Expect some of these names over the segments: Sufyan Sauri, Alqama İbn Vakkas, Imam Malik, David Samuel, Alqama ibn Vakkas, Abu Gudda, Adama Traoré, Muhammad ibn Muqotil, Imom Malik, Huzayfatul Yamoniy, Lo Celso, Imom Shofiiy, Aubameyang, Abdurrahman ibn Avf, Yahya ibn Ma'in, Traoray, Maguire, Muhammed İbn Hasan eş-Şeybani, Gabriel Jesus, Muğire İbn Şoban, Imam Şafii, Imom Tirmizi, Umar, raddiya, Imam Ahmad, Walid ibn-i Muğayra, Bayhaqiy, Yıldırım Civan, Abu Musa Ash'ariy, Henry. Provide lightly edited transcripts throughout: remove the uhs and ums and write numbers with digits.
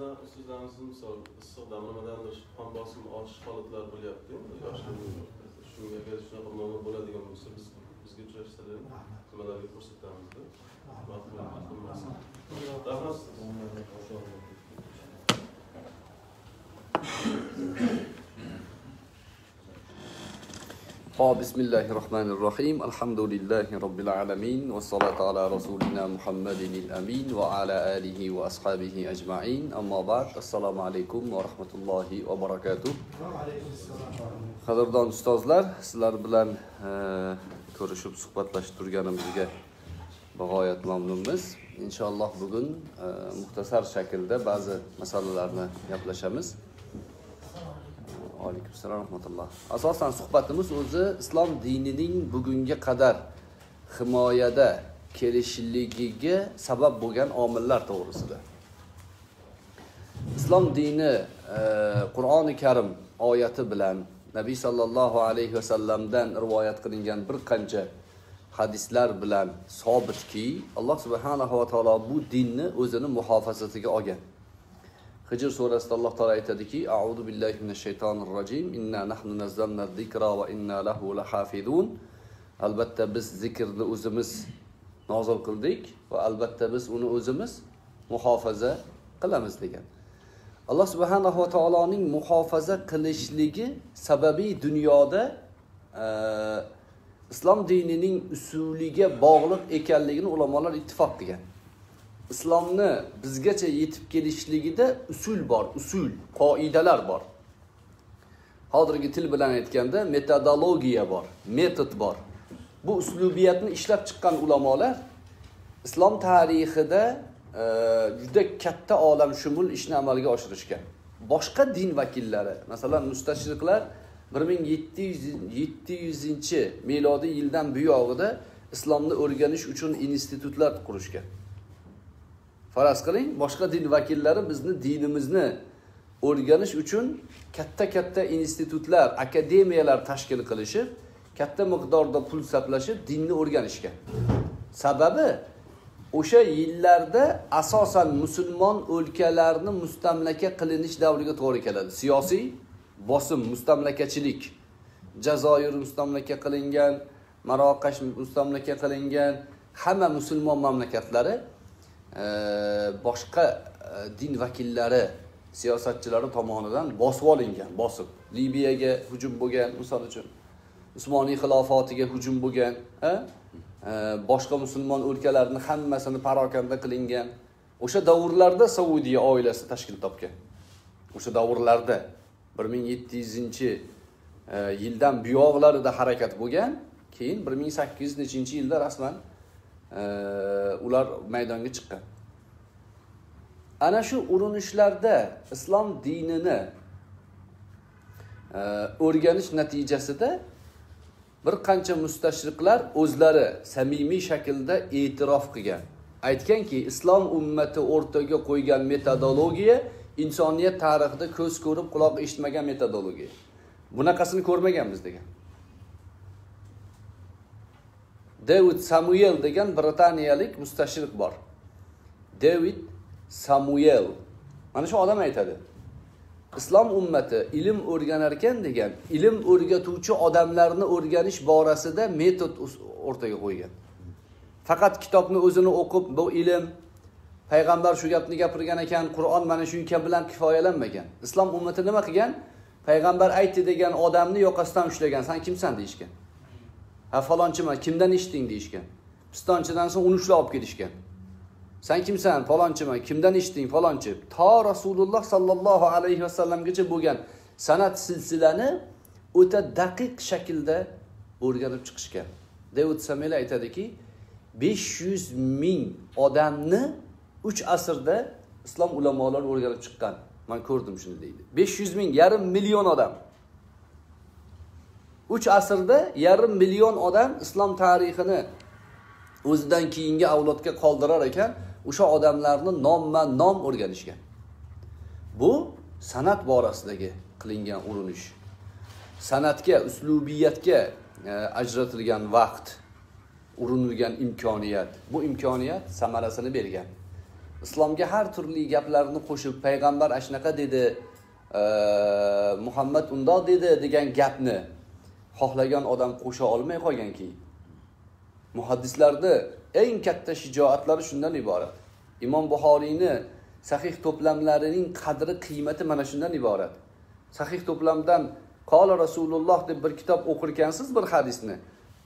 birazdan sizlerimizin ıslıqlanmadandır. Hamdolsun alışqalıqlar bo'lyapti. Shunga kelishni qilmoqni bo'ladigan bo'lsa biz bizga uchrashsalar nimalarga ko'rsatamiz. Bismillahirrahmanirrahim. Elhamdülillahi Rabbil alamin. Ve salatu ala Rasulina Muhammedinil amin. Ve ala alihi ve ashabihi ecma'in. Amma ba'd. Assalamu alaikum ve rahmetullahi ve barakatuh. Qadrdon ustozlar, sizlar bilan ko'rishib suhbatlashtirganimizga g'oyat mamnunmiz. İnşallah bugün muxtasar şekilde bazı masalalarni gaplashamiz. Aleykümselam rahmetullah. Asasen sohbetimiz o'zi İslam dininin bugünge kadar himoyada kelishligiga sabab bo'lgan omillar to'g'risida. İslam dini Kur'an-ı Kerim oyati bilan Nabi sallallohu alayhi ve sellem'den rivoyat qilingan bir qancha hadislar bilan sabitki Allah subhanahu ve taala bu dinni o'zini muhofazatiga olgan. Hicr suresinde Allah Teala aytadi ki: "A'udhu billahi mineşşeytanirracim. İnna nahnu nazzalna zikra ve inna lehu lahafizun." Albatta biz zikrni o'zimiz nozil qildik ve albatta biz uni o'zimiz muhofaza qilamiz degan. Allah Subhanahu ve Taala'nın muhofaza qilishligi sababi dunyoda İslam dinining usuliga bog'liq ekanligini ulamolar ittifoq qilgan. İslam'ni bizgacha yetib kelishligida usul bor, usul, qoidalar bor. Hozirgi til bilan aytganda metodologiya bor, metod bor. Bu uslubiyatni ishlab chiqqan ulamolar İslam tarixida juda katta olamshumul ishni amalga oshirishgan. Boshqa din vakillari, masalan mustashriqlar 1700-milodiy yildan buyog'ida İslam'ni o'rganish uchun institutlar qurishgan. Faraz qiling, boshqa din vakillari bizni dinimizni o'rganish uchun katta institutlar, akademiyalar tashkil qilishib, katta miqdorda pul sarflashib dinni o'rganishgan. Sababi o'sha yillarda asosan musulmon o'lkalarni mustamlaka qilinish davriga to'g'ri keladi. Siyosiy bosim, mustamlakachilik. Jazoir mustamlaka qilingan, Marokash mustamlaka qilingan, hamma musulmon mamlakatlari başka din vakilleri, siyasatçıları tomonidan bosib olingan, bosib. Libiyaga hujum bo'lgan, misol uchun. Usmoniy xilofatiga hujum bo'lgan, boshqa musulmon o'lkalarni hammasini parokanda qilingan. O'sha davrlarda Saudiya oilasi tashkil topgan. O'sha davrlarda 1700-yildan buyoqlarida harakat bo'lgan, keyin 1800-yilda rasman ular maydonga chiqqan. Ana shu urinishlarda islom dinini o'rganish natijasida bir qancha mustashriqlar o'zlari samimiy shaklda e'tirof qilgan. Aytganki, islom ummati o'rtaga qo'ygan metodologiya insoniyat tarixida ko'z ko'rib quloq eshitmagan metodologiya. Bunaqasini ko'rmaganmiz degan. David Samuel degan Britaniyalik mustashriq bor. David Samuel. Mana shu odam aytadi. Islom ummati ilm o'rganar ekan degan, ilm o'rgatuvchi odamlarni o'rganish borasida metod o'rtaga qo'ygan. Faqat kitobni o'zini o'qib bu ilm, payg'ambar shu gapni gapirgan ekan, Qur'on mana shu yukam bilan kifoyalanmagan. Islom ummati nima qilgan? Payg'ambar aytdi degan odamni yoqasidan ushlagan. Sen kimsan deyishgan. Ha falonchiman, kimdan eshitding deyishgan. Pistonchidan so'ng uni ushlab olib ketishgan. Sen kimsan, falonchiman, kimdan eshitding falonchi. Ta Rasululloh sallallohu alayhi vasallamgacha bo'lgan sanat silsilani o'ta daqiq shaklda o'rganib chiqishgan. David Samuel aytadiki, 500 ming odamni 3 asrda islom ulamolari o'rganib chiqqan. Men ko'rdim shuni deydi. 500 ming, yarim million odam. 3 asrda yarım milyon odam İslam tarixini o'zidan keyingi avlodga qoldirar ekan, o'sha odamlarni nomma-nom o'rganishgan. Bu sanat borasidagi qilingan urinish. Sanatga, uslubiyatga ajratilgan vaqt, urinilgan imkoniyat. Bu imkoniyat samarasini bergan. İslamga har turli gaplarni qo'shib payg'ambar ashnaqa dedi, Muhammad undoq dedi degan gapni xohlagan odam qo'sha olmay qolganki, muhaddislarda eng katta shijoatlari shundan iborat. Imom Buxoriyni sahih to'plamlarining qadri qiymati mana shundan iborat. Sahih to'plamdan Qola Rasululloh deb bir kitob o'qirkansiz bir hadisni,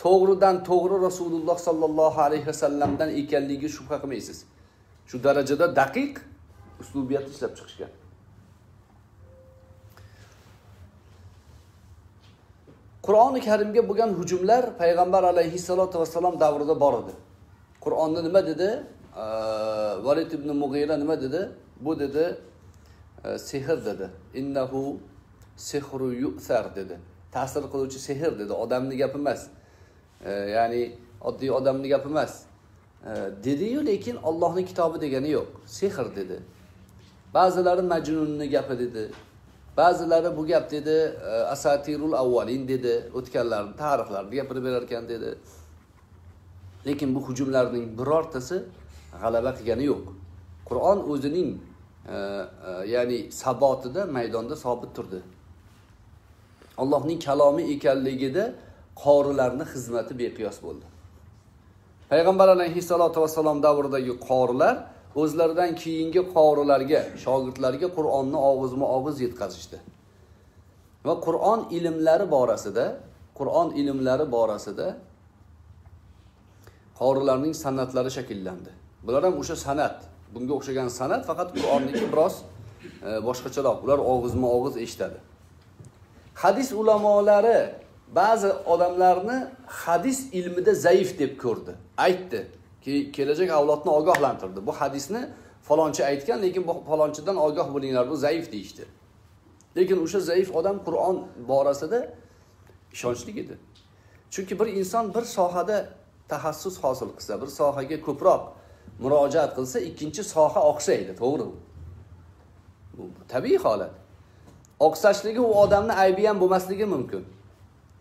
to'g'ridan to'g'ri Rasululloh sallallohu alayhi vasallamdan ekanligiga shubha qilmaysiz. Şu derecede dakik üslubiyat işlep çıkışken. Kur'an-ı Kerim'e bugün hücumlar Peygamber aleyhissalatu vesselam davrida bor edi. Kur'an'da ne dedi? Walid ibn-i Muğayra ne dedi? Bu dedi, sihir dedi. İnnehu sihru yu'thar dedi. Ta'sir qiluvchi sihir dedi. Odamni gapimaz. Yani oddiy odamni gapimaz. Dedi-yu, lekin Allah'ın kitabı degeni yok. Sihir dedi. Bazıları Mecnun'un gapı dedi. Bazıları bu gap dedi. Asatirul avvalin dedi. O'tganlarning tarixlarini gapirib berarkan dedi. Lekin bu hücumlarning birortasi g'alaba qilgani yok. Kur'an o'zining yani sabotida maydonda sabit turdi. Allah'ın kalami ekanligida qorilarning xizmati beqiyos bo'ldi. Peygamber aleyhissalatu vesselam davridagi qorilar o'zlaridan keyingi qorilarga, shogirdlarga Qur'onni og'izma-og'iz yetkazishdi. Va Qur'on ilmlari borasida qorilarning san'atlari shakllandi. Bular ham o'sha san'at, bunga o'xshagan san'at, faqat Qur'onniki biroz boshqacharoq. Ular og'izma-og'iz eshitadi. Hadis ulamolari bazı adamlarını hadis ilmide zayıf deb ko'rdi. Aytdi ki gelecek avlodni ogohlantirdi. Bu hadisni falonchi aytgan, lekin bu falonchidan ogoh bo'linglar, bu zayıf deyishdi. Lekin o'sha zayıf adam Kur'an borasida ishonchli edi. Çünkü bir insan bir sohada tahassus hosil qilsa, bir sohaga ko'proq murojaat qilsa, ikkinchi soha oqsaydi, to'g'rimi? Bu tabiiy holat. Oqsashligi u odamni aybi ham bo'lmasligi mumkin.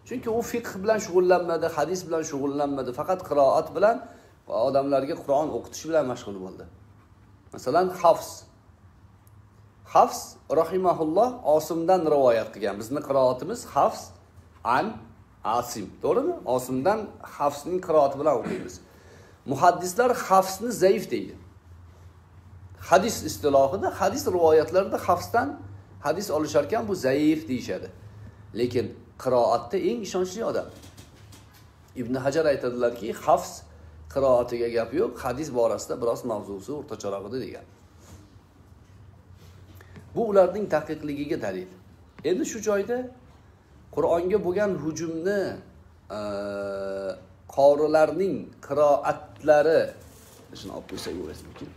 Çünkü o fikh bilan shug'ullanmadi, hadis bilan shug'ullanmadi, fakat qiroat bilan odamlarga Qur'on o'qitish bilan mashg'ul bo'ldi. Masalan, Hafs rahimahulloh Osimdan rivoyat qilgan. Bizni qiroatimiz Hafs an Asim, to'g'rimi? Osimdan Hafsning qiroati bilan o'qiymiz. Muhaddislar Hafsni zaif deydi. Hadis istilohida, hadis rivoyatlarida Hafsdan hadis olishar ekan, bu zaif deyishadi. Lekin qiroatda eng ishonchli odam. Ibn Hajar aytadilarki, Hafs qiroatiga gap yo'q, hadis borasida biroz mavzusi o'rtacharoq edi degan. Bu ularning taqiqligiga dalil. Endi shu joyda Qur'onga bo'lgan hujumni qorilarning qiroatlari shuni olib qo'ysak bo'larmikin?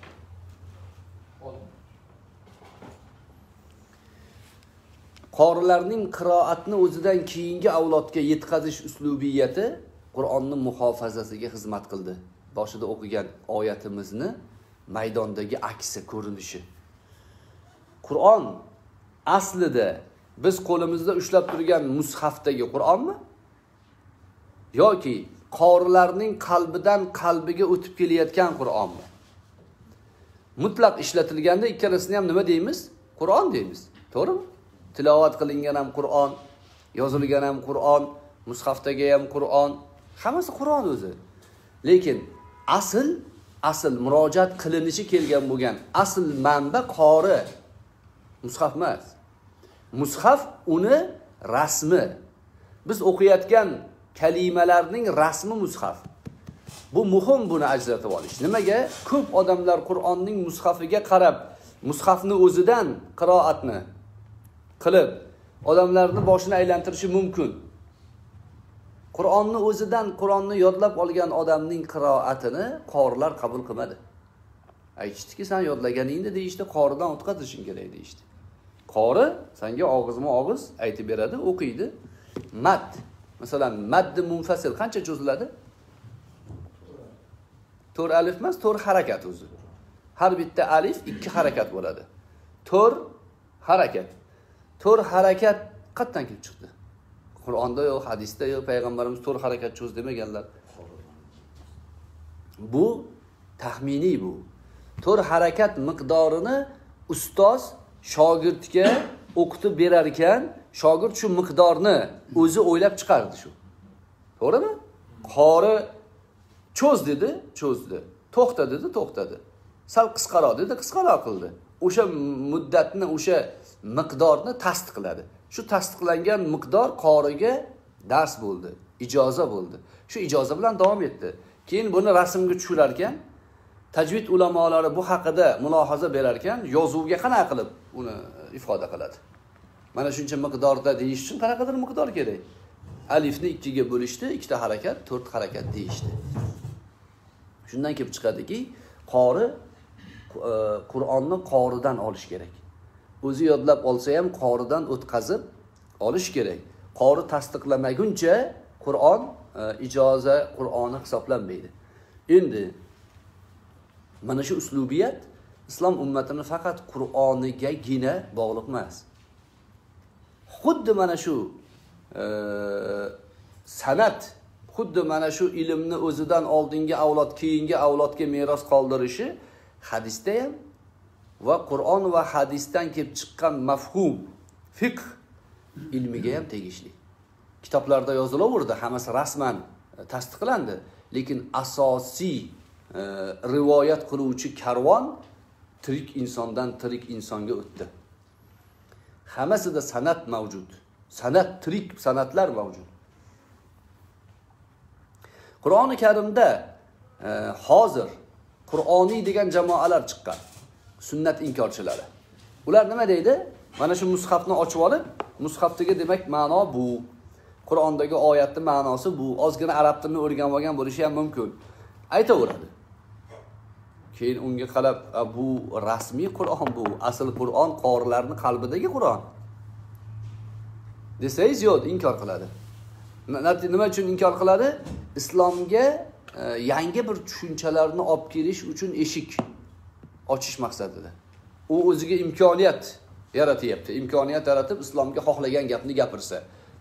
Qorilarning qiroatni o'zidan keyingi avlodga yetkazish uslubiyati Qur'onning muhofazasiga xizmat qildi. Boshida o'qigan oyatimizni maydondagi aksi ko'rinishi. Qur'on aslida biz qo'limizda ushlab turgan mushaftagi Qur'onmi? Yoki qorilarning qalbidan qalbiga o'tib kelayotgan Qur'onmi? Mutlaq ishlatilganda ikkalasini ham nima deymiz? Qur'on deymiz. To'g'rimi? Tilovat qilingan ham Qur'on, yozilgan ham Qur'on, mushaftagi ham Qur'on, hammasi Qur'on o'zi. Lekin asl murojaat qilinishi kelgan bo'lgan asl manba qori mushaf emas. Mushaf uni rasmi. Biz o'qiyotgan kalimalarning rasmi mushaf. Bu muhim, buni ajratib olish. Nimaga? Ko'p odamlar Qur'onning mushafiga qarab, mushafni o'zidan qiroatni qilib odamlarni boshini aylantirishi mumkin. Qur'onni o'zidan, Qur'onni yodlab olgan odamning qiroatini qorilar qabul qilmadi. Aytishdiki, sen yodlaganingni deyishdi, qoridan o'tkazishing kerak deyishdi. Qori senga og'izma-og'iz aytib beradi, o'qiydi. Mad, masalan, maddi munfasil qancha cho'ziladi? 4 alif emas, 4 harakat o'zi. Har bitta alif 2 harakat bo'ladi. 4 harakat. 4 harakat qatdan kelib chiqdi. Qur'onda yo'q, hadisda yo'q, payg'ambarimiz 4 harakat cho'z demaganlar. Bu tahminiy bu. to'r harakat miqdorini ustoz shogirdga o'qitib berar ekan, shogird shu miqdorni o'zi o'ylab chiqardi shu. To'g'rimi? Qori cho'z dedi, cho'zdi. To'xta dedi, to'xtadi. Sal qisqaroq dedi, qisqaroq qildi. O'sha muddatni, o'sha miqdorni tasdiqladi. Shu tasdiqlangan miqdor qoriga dars bo'ldi, ijoza bo'ldi. Shu ijoza bilan davom etdi. Keyin buni rasmga tushirar ekan, tajvid ulamolari bu haqida mulohaza berar ekan, yozuvga qanaqa qilib uni ifoda qiladi. Mana shuncha miqdorda deyish uchun qanaqadir miqdor kerak. Alifni 2ga bo'lishdi, 2ta harakat, 4 harakat deyishdi. Shundan kelib chiqadiki, qori Qur'onni qoridan olish kerak. O'zi yodlab olsa ham qoridan o'tkazib olish kerak. Qori tasdiqlamaguncha Qur'on ijoza Qur'oni hisoblanmaydi. Endi mana shu uslubiyat islom ummatini faqat Qur'onigagina bog'liq emas. Xuddi mana shu sanat, xuddi mana shu ilmni o'zidan oldingi avlod, keyingi avlodga meros qoldirishi hadisda ham va Qur'on va hadisdan kelib chiqqan mafhum fiqh ilmiga ham tegishli. Kitoblarda yozilaverdi, hammasi rasman tasdiqlandi, lekin asosiy rivoyat qiluvchi karvon tirik insondan tirik insonga o'tdi. Hammasida sanat mavjud. Sanat, tirik sanatlar mavjud. Qur'oni Karimda hozir Qur'oniy degan jamoalar chiqqan. Sunnat inkorchilari. Ular nima deydi? Mana shu mushafni ochib olib, mushafdagi demak ma'no bu, Qur'ondagi oyatning ma'nosi bu. Ozgina arab tilini o'rganib olgan bo'lishi ham mumkin. Aytaveradi. Keyin unga qarab, bu rasmiy Qur'on bu, asl Qur'on qorilarning qalbidagi Qur'on. Desangiz yo'q, inkor qiladi. Nima uchun inkor qiladi? İslamga yangi bir tushunchalarni olib kelish uchun eshik ochish maqsadida. U o'ziga imkoniyat yaratyapti. Imkoniyat yaratib islomga xohlagan gapni gapirsa,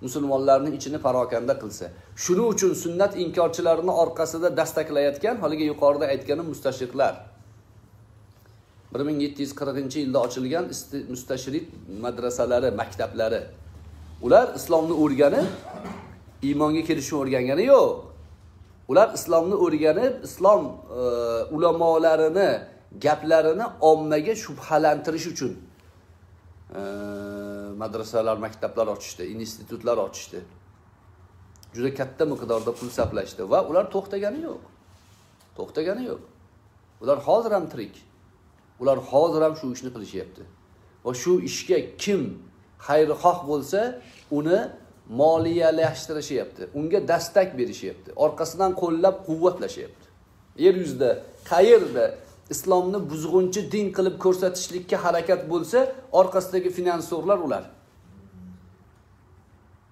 musulmonlarning ichini parokanda qilsa. Shuning uchun sunnat inkorchilarini orqasida dastaklayotgan, haliga yuqorida aytganim mustashriqlar. 1740-yilda ochilgan mustashriq madrasalari, maktablari. Ular islomni o'rganib, iymonga kelishni o'rgangani yo'q. Ular islomni o'rganib, islom ulamolarini gaplarini ommaga shubhalantirish uchun madrasalar, maktablar ochishdi, institutlar ochishdi. Juda katta miqdorda pul saplashdi va ular to'xtagani yo'q. To'xtagani yo'q. Ular hozir ham tirik. Ular hozir ham shu ishni qilishyapti. Va shu ishga kim xayrixoh bo'lsa, uni moliyalashtirishi, unga dastak berishyapti, orqasidan qo'llab quvvatlashyapti. Yer yuzida qayerda islomni buzg'unchi din qilib ko'rsatishlikka harakat bo'lsa, orqasidagi finansorlar ular.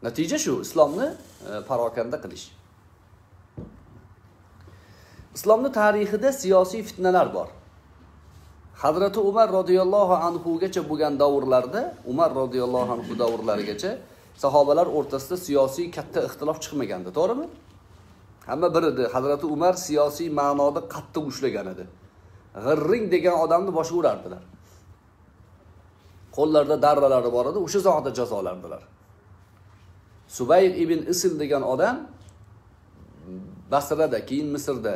Natija shu, islomni parokanda qilish. Islomni tarixida siyosiy fitnalar bor. Hazrat Umar radhiyallohu anhu gacha bo'lgan davrlarda, Umar radhiyallohu anhu davrlarigacha sahobalar o'rtasida siyosiy katta ixtilof chiqmagandi, to'g'rimi? Hamma bir edi. Hazrat Umar siyosiy ma'noda qattiq ushlagan edi. G'irring degan odamni boshga urardilar. Qo'llarida darralari bor edi, o'sha zotda jazolandilar. Subayr ibn Isil degan odam Basrada, keyin Misrda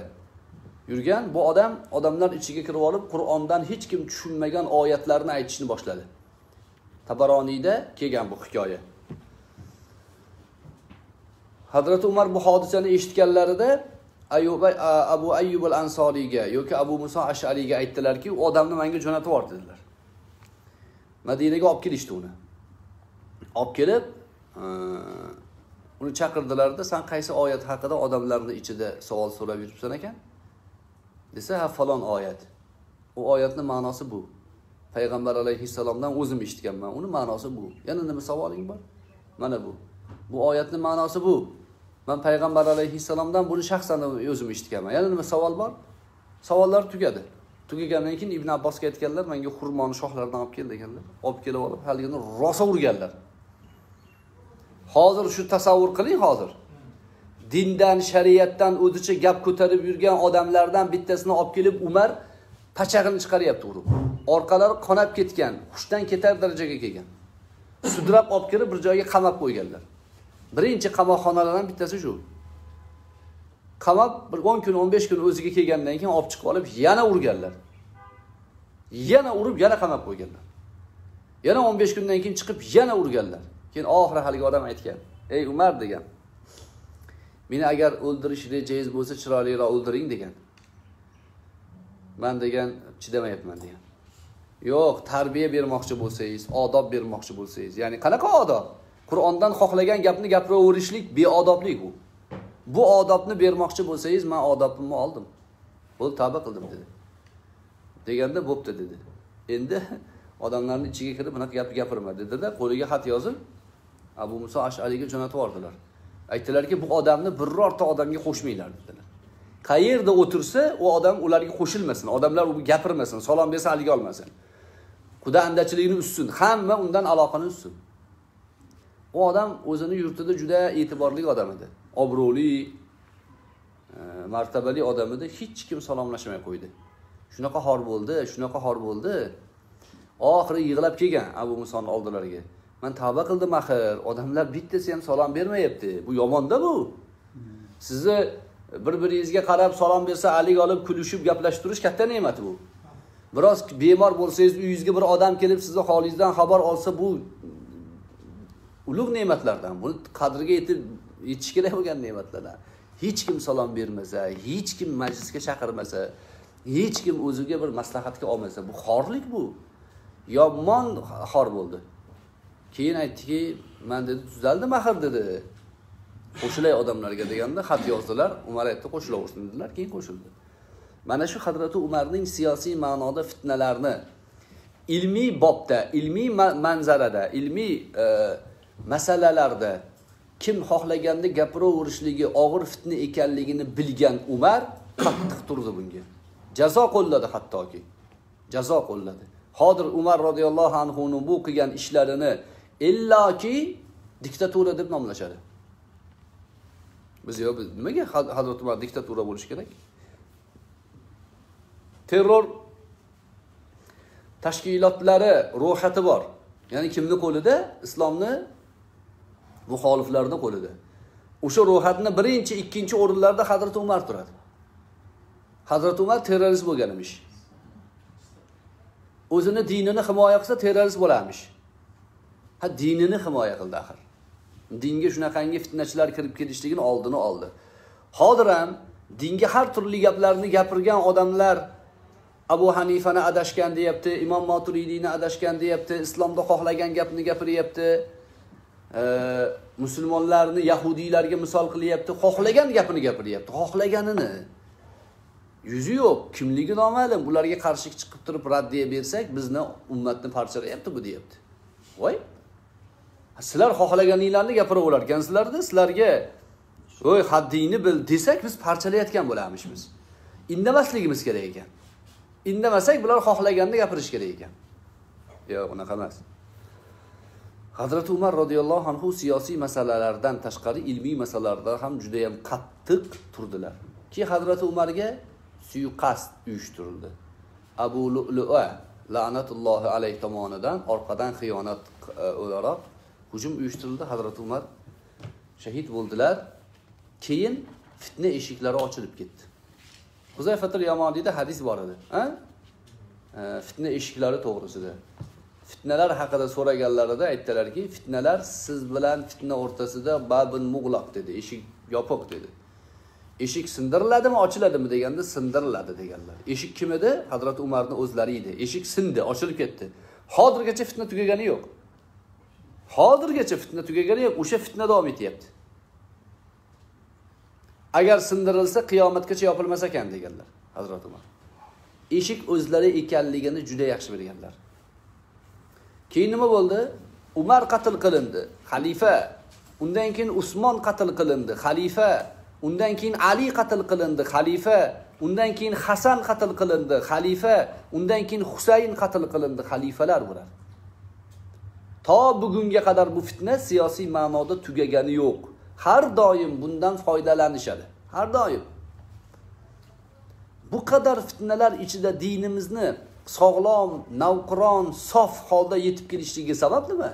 yurgan, bu odam odamlar ichiga kirib olib, Qur'ondan hech kim tushunmagan oyatlarni aytishni boshladi. Tabaroniyda kelgan bu hikoya. Hazrat Umar bu hodisani eshitganlarida Abu Ayyub al-Ansoriga yoki Abu Musa Ash'ariga aytdilarki, u odamni menga jo'natib yubor dedilar. Madinaga olib kelishdi uni. Olib kelib, uni chaqirdilar-da, "Sen qaysi oyat haqida odamlarning ichida savol so'rab yuribsan ekan?" desa, "Ha, falon oyat. U oyatning ma'nosi bu. Payg'ambar alayhissalomdan o'zim eshitganman, uni ma'nosi bu. Yana nima savoling bor? Mana bu. Bu oyatning ma'nosi bu. Men payg'ambar alayhissalomdan buni shaxsan o'zim eshitganman. Yana nima savol bor?" Savollar tugadi. Tugagandan keyin Ibn Abbosga aytganlar, "Menga xurmoni shoxlaridan olib kel" deganlar. Olib kelib olib, haligini rosa urganlar. Hozir shu tasavvur qiling, hozir dindan, shariatdan o'zicha gap ko'tarib yurgan odamlardan bittasini olib kelib Umar pachag'ini chiqaryapti urib. Orqalari qonab ketgan, hushdan ketar darajaga kelgan. Sudrab olib kirib bir joyga qamab qo'yganlar. Birinchi qamoqxonalardan bittasi shu. Qamab bir 10 kun, 15 kun o'ziga kelgandan keyin olib chiqib olib yana urganlar. Yana urib yana qamab qo'yganlar. Yana 15 kundan keyin chiqib yana urganlar. Keyin oxiri haliga odam aytgan, "Ey Umar" degan. "Meni agar o'ldirish rejangiz bo'lsa, chiroyliroq o'ldiring" degan. "Ben" degan, "chidamayapman" degan. "Yo'q, tarbiya bermoqchi bo'lsangiz, odob bermoqchi bo'lsangiz, ya'ni qanaqa odob? Qur'ondan xohlagan gapni gapiraverishlik beodoblik bu. Bu odobni bermoqchi bo'lsangiz, men odobimni oldim. Bo'l tavba qildim" dedi. Deganda "bo'pti" dedi. Endi odamlarning ichiga kirib bunaqa gapni gapirma dedi-da, qo'liga xat yozib Abu Musa Ash'ariga jo'natib yubordilar. Aytdilarki, "Bu odamni birorta odamga qo'shmanglar" dedilar. Qayerda o'tirsa, o adam ularga qo'shilmasin. Odamlar u gapirmasin, salom bersa aliga olmasin. Qudandachiligini ustun, hamma undan aloqani ustun. O adam o'zini yurtida juda e'tiborli odam edi. Obro'li, martabali odam edi. Hech kim salomlashmay qo'ydi. Shunaqa xor bo'ldi, shunaqa xor bo'ldi. Oxiri yig'lab kelgan Abu Musoning oldilariga. "Men tavba qildim axir. Odamlar bittasi ham salom bermayapti. Bu yomon-da bu. Sizni bir-biringizga qarab salom bersa, alik olib kulishib gaplashtirish katta ne'mat bu. Biroz bemor bo'lsangiz, uyingizga bir odam kelib sizni holingizdan xabar olsa, bu ulug' ne'matlardan. Buni qadriga yetish kerak bo'lgan ne'matlardan. Hech kim salom bermasa, hech kim majlisga chaqirmasa, hech kim o'ziga bir maslahatga olmasa, bu xorlik bu. Yomon xor bo'ldi." Keyin aytdiki, "Men" dedi, "tuzaldim axir" dedi. "Qo'shilay odamlarga" deganda xat yozdilar. Umar aytdi, "Qo'shilaversin" dedilar. Keyin qo'shildi. Mana shu Hazrati Umarning siyosiy ma'noda fitnalarni ilmiy bobda, ilmiy manzarada, ilmiy masalalarda kim xohlaganda gapiraverishligi og'ir fitna ekanligini bilgan Umar qattiq turdi bunga. Jazo qo'lladi hattoki. Jazo qo'lladi. Hozir Umar radhiyallohu anhu ning bu qilgan ishlarini illoki diktatura deb nomlashadi. Biz yo'q, nimaga Hazrat Umar diktatura bo'lishi kerak? Terror tashkilotlari ro'yxati bor. Ya'ni kimni qo'lida? Islomni muxoliflarining qo'lida. O'sha ro'yxatni 1-chi, 2-chi o'rinlarda Hazrat Umar turadi. Hazrat Umar terrorist bo'lgan emish. O'zini dinini himoya qilsa terrorist bo'larmish. Ha, dinini himoya qildi axir. Dinga shunaqangi fitnachilar kirib ketishligini oldini oldi. Hozir ham dinga har turli gaplarni gapirgan odamlar Abu Hanifani adashgan deyapti, Imom Maturidiyni adashgan deyapti, islomda xohlagan gapni gapiryapti. Musulmonlarni yahudiylarga misol qilyapti, xohlagan gapini gapiryapti, xohlaganini. Yuzi yo'q, kimligi noma'lum. Ularga qarshi chiqib turib raddiya bersak, bizni ummatni parchalayapti bu deyapti. Voy, sizlar xohlaganinglarni gapiraverar ekansizlar-da, sizlarga "Voy, haddingni bil" desak, biz parchalayotgan bo'larmishmiz. Indamasligimiz kerak ekan. Indamasak, bular xohlaganini gapirish kerak ekan. Yo'q, unaqa emas. Hazrat Umar radhiyallohu anhu siyosiy masalalardan tashqari ilmiy masalalarda ham juda ham qattiq turdilar. Ki Hazrat Umarga suiqasd uyushtirildi. Abu Lu'lu'a la'natullohi alayhi tomonidan orqadan xiyonat o'laroq hujum uyushtirildi. Hazrat Umar shahid bo'ldilar. Keyin fitna eshiklari ochilib ketdi. Huzayfatul Yamoniyda hadis bor edi. Fitna eshiklari to'g'risida. Fitnalar haqida so'raganlarida aytdilarki, "Fitnalar siz bilan fitna o'rtasida babun muglaq" dedi. Eshik yopiq dedi. Eshik sindiriladimi, ochiladimi deganda sindiriladi deganlar. Eshik kim edi? Hazrat Umarning o'zlari edi. Eshik sindi, ochilib ketdi. Hozirgacha fitna tugagani yo'q. Hozirgacha fitna tugagani yo'q, o'sha fitna davom etyapti. Agar sindirilsa qiyomatgacha yopilmas ekan deganlar Hazrat Umar. Eshik o'zlari ekanligini juda yaxshi bilganlar. Keyin nima bo'ldi? Umar qatl qilindi, xalifa. Undan keyin Usmon qatl qilindi, xalifa. Undan keyin Ali qatl qilindi, xalifa. Undan keyin Hasan qatl qilindi, xalifa. Undan keyin Husayn qatl qilindi, xalifalar bular. Ta bugunga qadar bu fitna siyosiy ma'noda tugagani yo'q. Har doim bundan foydalanishadi. Har doim. bu kadar fitneler içinde dinimizni sağlam, navqiron, sof holda yetib kelishligi sabablimi?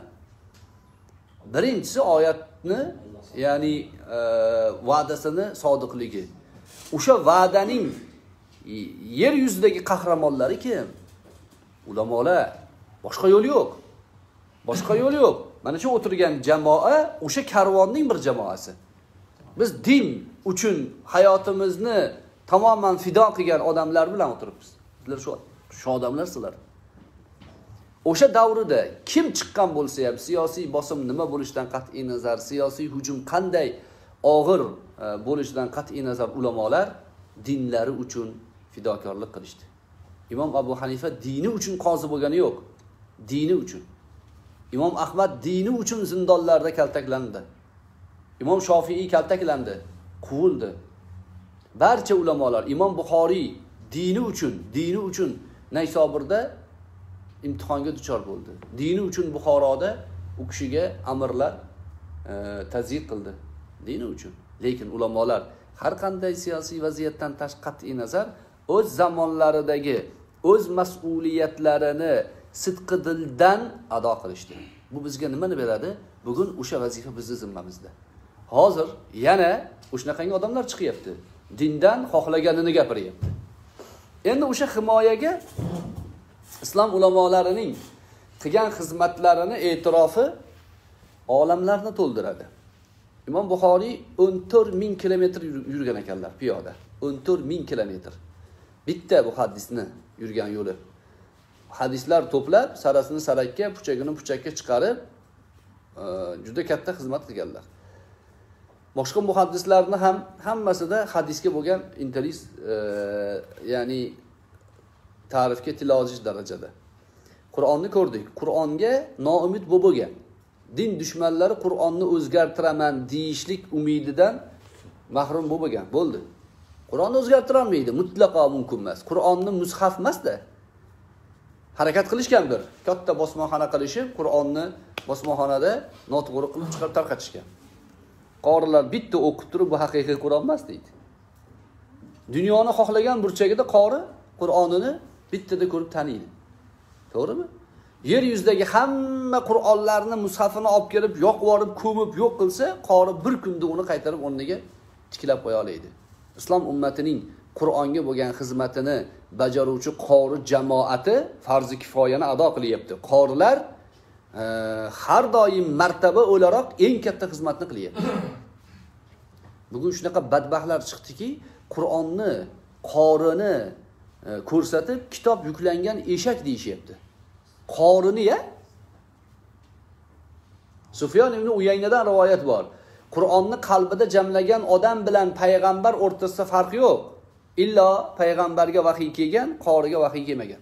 Birincisi oyatni, ya'ni va'dasini sodiqligi. O'sha va'daning yer yuzidagi qahramonlari kim? Ulamolar. Boshqa yo'li yo'q. Boshqa yo'li yo'q. Mana shu o'tirgan jamoa o'sha karvonning bir jamoasi. Biz din uchun hayotimizni tamamen fido qilgan odamlar bilan o'tiribmiz. Sizlar şu odamlarsizlar. O'sha davrida kim çıkan bo'lsa ham, siyosiy bosim nima bo'lishidan qat'iy nazar, siyosiy hujum qanday og'ir bo'lishidan qat'iy nazar ulamolar dinlari uchun fidokorlik qilishdi. İmam Abu Hanifa dini uchun qozi bo'lgani yo'q, dini uchun. İmam Ahmad dini uchun zindonlarda kaltaklandi. İmam Şafii kaltaklandi, quvildi. Barcha ulamolar, İmam Bukhari dini uchun Naysoburda imtihonga duchor bo'ldi. Dini uchun Buxoroda u kishiga amirlar tazyiq qildi. Dini uchun. Lekin ulamolar har qanday siyosiy vaziyatdan tashqat'iy nazar o'z zamonlaridagi o'z mas'uliyatlarini sidqi dildan ado qilishdi. Bu bizga nimani beradi? Bugun o'sha vazifa bizning zimmamizda. Hozir yana o'shanaqangi odamlar chiqyapti. Dindan xohlaganini gapiryapti. Endi o'sha himoyaga İslam ulamolarining qilgan xizmatlarini e'tirofi olamlarni to'ldiradi. İmam Buxoriy 14000 kilometr yurgan ekanlar piyoda. 14000 kilometr. Bitta bu hadisni yurgan yo'li. Hadislar to'plab, sarasini sarakka, puchagini puchakka chiqarib, juda katta xizmat qilganlar. Boshqa muhaddislarni ham hammasida hadisga bo'lgan interes, ya'ni tarifga tilojich darajada. Qur'onni ko'rdik. Qur'onga noumid bo'lgan. Din düşmanları Qur'onni o'zgartiraman deyishlik umididan mahrum bo'lgan. Bo'ldi. Qur'onni o'zgartira olmaydi, mutlaqo mumkin emas. Qur'onni mushaf emas-da. Harakat qilishgan bir. Katta bosmaxona qilishib, Qur'onni bosmaxonada noto'g'ri qilib chiqarib tarqatishgan. Qorilar bitta o'qib turib bu haqiqiy Qur'on emas deydi. Dunyoni xohlagan burchagida qori Qur'onini bittada ko'rib taniydi. To'g'rimi? Yer yuzidagi hamma Qur'onlarni mushafini olib kelib, yoqvorib, ko'mib, yo'q qilsa, qori bir kunda uni qaytarib o'rniga tiklab qo'ya oladi. Islom ummatining Qur'onga bo'lgan xizmatini bajaruvchi qori jamoati farzi kifoyani ado qilyapti. Qorilar har doim martaba o'laroq eng katta xizmatni qilyapti. Bugun shunaqa badbaxtlar chiqdiki, Qur'onni, qorini ko'rsatib kitob yuklangan eshak deyishyapti. Qorini-ya? Sufyan ibn Uyaynadan rivoyat bor. Qur'onni qalbida jamlagan odam bilan payg'ambar o'rtasida farq yo'q. Illo payg'ambarga vahiy kelgan, qoriga vahiy kelmagan.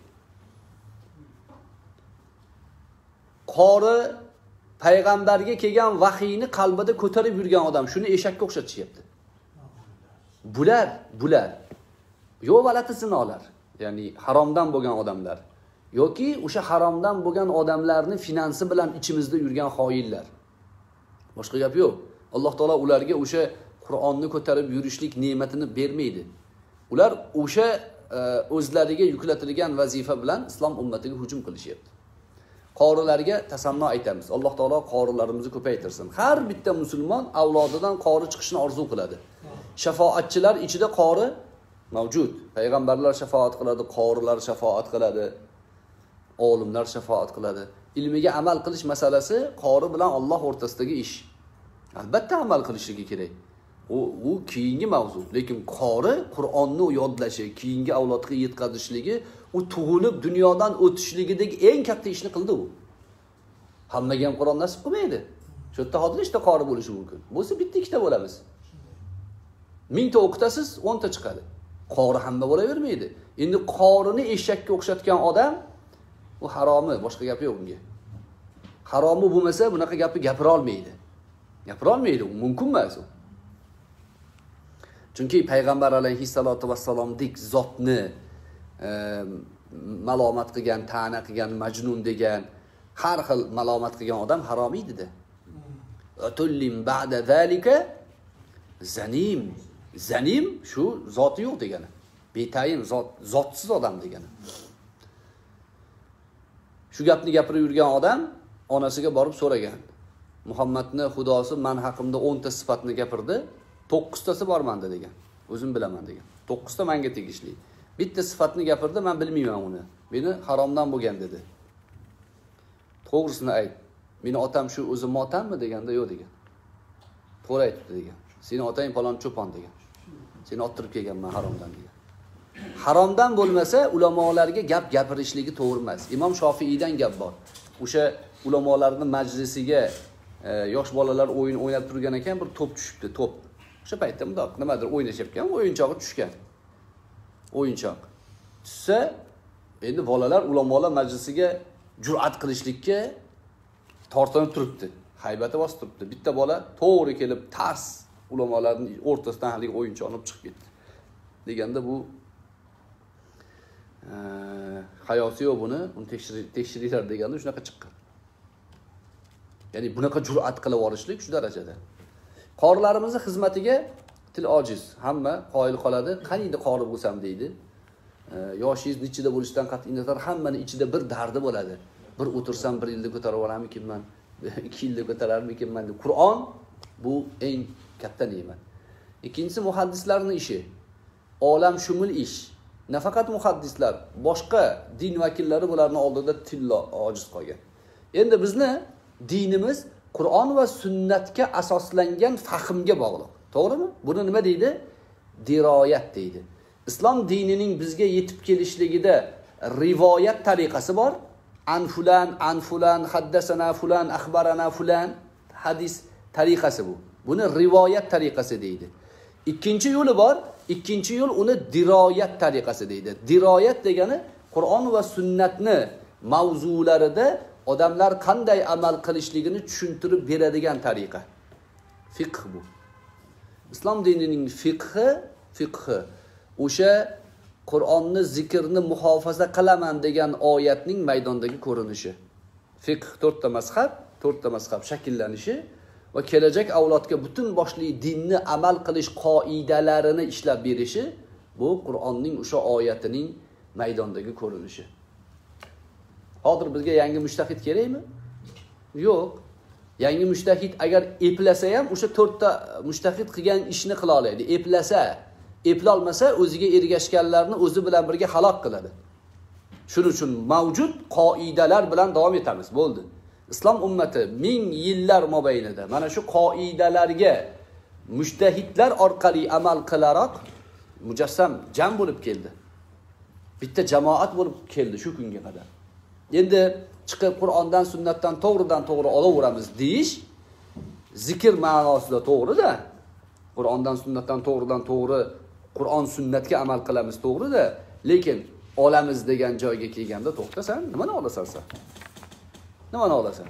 Qori payg'ambarga kelgan vahiyni qalbida ko'tarib yurgan odam, shuni eshakka o'xshatishyapti. Bular yo valati zinolar, ya'ni haromdan bo'lgan odamlar yoki o'sha haromdan bo'lgan odamlarning finansi bilan ichimizda yurgan xoinlar. Boshqa gap yo'q. Alloh taolo ularga o'sha Qur'onni ko'tarib yurishlik ne'matini bermaydi. Ular o'sha o'zlariga yuklatilgan vazifa bilan islom ummatiga hujum qilishyapti. Qorilarga tasanno aytamiz. Alloh taolo qorilarimizni ko'paytirsin. Har bitta musulmon avlodidan qori chiqishni orzu qiladi. Shafoatchilar ichida qori mavjud. Peygamberler şefaat qiladi, qorilar şefaat qiladi, olimlar şefaat qiladi. İlmiga amal qilish masalasi qori bilan Alloh o'rtasidagi ish. Albatta amal qilishligi kerak. U keyingi mavzu. Lekin qori Qur'onni yodlashi, keyingi avlodga yetkazishligi, u tug'ilib dunyodan o'tishligidagi eng katta ishni qildi u. Hammaga ham Qur'on nasib qilmaydi. Shu yerda hozir işte qori bo'lishi mumkin. Bo'lsa bitta ikkita bo'lamiz. 1000 ta o'qitasiz, 10 ta chiqadi. Qori hamma bo'lavermaydi. Endi qorini eshakka o'xshatgan odam u haromi, boshqa gapi yo'q unga. Haromi bo'lmasa bunaqa gapni gapira olmaydi. Gapira olmaydi, mumkin emas u. Chunki payg'ambar alayhissalotu vassalomdek zotni malomat qilgan, ta'na qilgan, majnun degan, har xil malomat qilgan odam harom edi-da. Atullim ba'da zalika zanim. Zanim şu zatı yok degeni. Betayin, zotsuz odam degani. Shu gapni gapirib yurgan odam onasiga borib so'ragan. Muhammadni xudosi men haqimda 10 ta sifatni gapirdi, 9 tasi bor menda degan. O'zim bilaman degan. 9 ta menga tegishli. Bitta sifatni gapirdi, men bilmayman uni. Meni haromdan bo'lgan dedi. To'g'risini ayt. Meni otam shu o'zim otammi deganda yo'q degan. To'g'ri aytibdi degan. Seni otang falon cho'pon degan. Seni ottirib kelganman haromdan degan. Haromdan bo'lmasa ulamolarga gap gapirishligi to'g'ri emas. Imom Shofiiydan gap bor. O'sha ulamolarning majlisiga yosh bolalar o'yin o'ynab turgan ekan, bir to'p tushibdi, to'p. O'sha paytda bundoq nimadir o'ynashayotgan, o'yinchoqi tushgan. O'yinchoq tushsa, endi bolalar ulamolar majlisiga jur'at qilishlikka tortinib turibdi. Haybati bosib turibdi. Bitta bola to'g'ri kelib tars ulamolarning o'rtasidan haligi o'yinchoqni chiqib ketdi. Deganda bu hayoti yo'q buni, uni tekshiringlar deganda shunaqa chiqqan. Ya'ni bunaqa jur'at qilib olishlik shu darajada. Qorilarimizni xizmatiga til ojiz. Hamma qoyil qoladi, qaniydi qori bo'lsam deydi. Yoshingiz ichida bo'lishidan qat'i nazar hammaning ichida bir dardi bo'ladi. Bir o'tirsam bir yilda ko'tarib olarmikinman, 2 yilda ko'tararmikinman deb. Qur'on bu eng katta ne'mat. Ikkinchisi muhaddislarning ishi. Olam shumul ish. Nafaqat muhaddislar, boshqa din vakillari bularning oldida tillo ojiz qolgan. Endi bizni dinimiz Qur'on va sunnatga asoslangan fahmga bog'liq. To'g'rimi? Buni nima deydi? Diroyat deydi. Islom dinining bizga yetib kelishligida rivoyat tariqasi bor. An fulan, an fulan, haddasana fulan, axbarana fulan hadis tariqasi bu. Buni rivoyat tariqasi deydi. Ikkinchi yo'li bor. Ikkinchi yo'l uni diroyat tariqasi deydi. Diroyat degani Qur'on va sunnatni mavzularida odamlar qanday amal qilishligini tushuntirib beradigan tariqa. Fiqh bu. Islom dinining fiqhi o'sha Qur'onni, zikrni muhofaza qilaman degan oyatning maydondagi ko'rinishi. Fiqh 4 ta mazhab shakllanishi va kelajak avlodga butun boshli dinni amal qilish qoidalarini ishlab berishi bu Qur'onning o'sha oyatining maydondagi ko'rinishi. Hozir bizga yangi mujtahid kerakmi? Yo'q. Yangi mujtahid agar eplasa ham o'sha 4 ta mujtahid qilgan ishni qila oladi. Eplolmasa o'ziga ergashganlarni o'zi bilan birga halok qiladi. Shuning uchun mavjud qoidalar bilan davom etamiz. Bo'ldi. Islom ummati ming yillar mobaynida mana shu qoidalarga mujtahidlar orqali amal qilaroq mujassam jam bo'lib keldi. Bitta jamoat bo'lib keldi shu kunga qadar. Endi chiqib Qur'ondan, sunnatdan to'g'ridan-to'g'ri olaveramiz deyish zikr ma'nosida to'g'ri-da. Qur'ondan, sunnatdan to'g'ridan-to'g'ri Qur'on sunnatga amal qilamiz to'g'ri-da, lekin olamiz degan joyga kelganda to'xtasan, nimani olasan sen? Nimani olasan?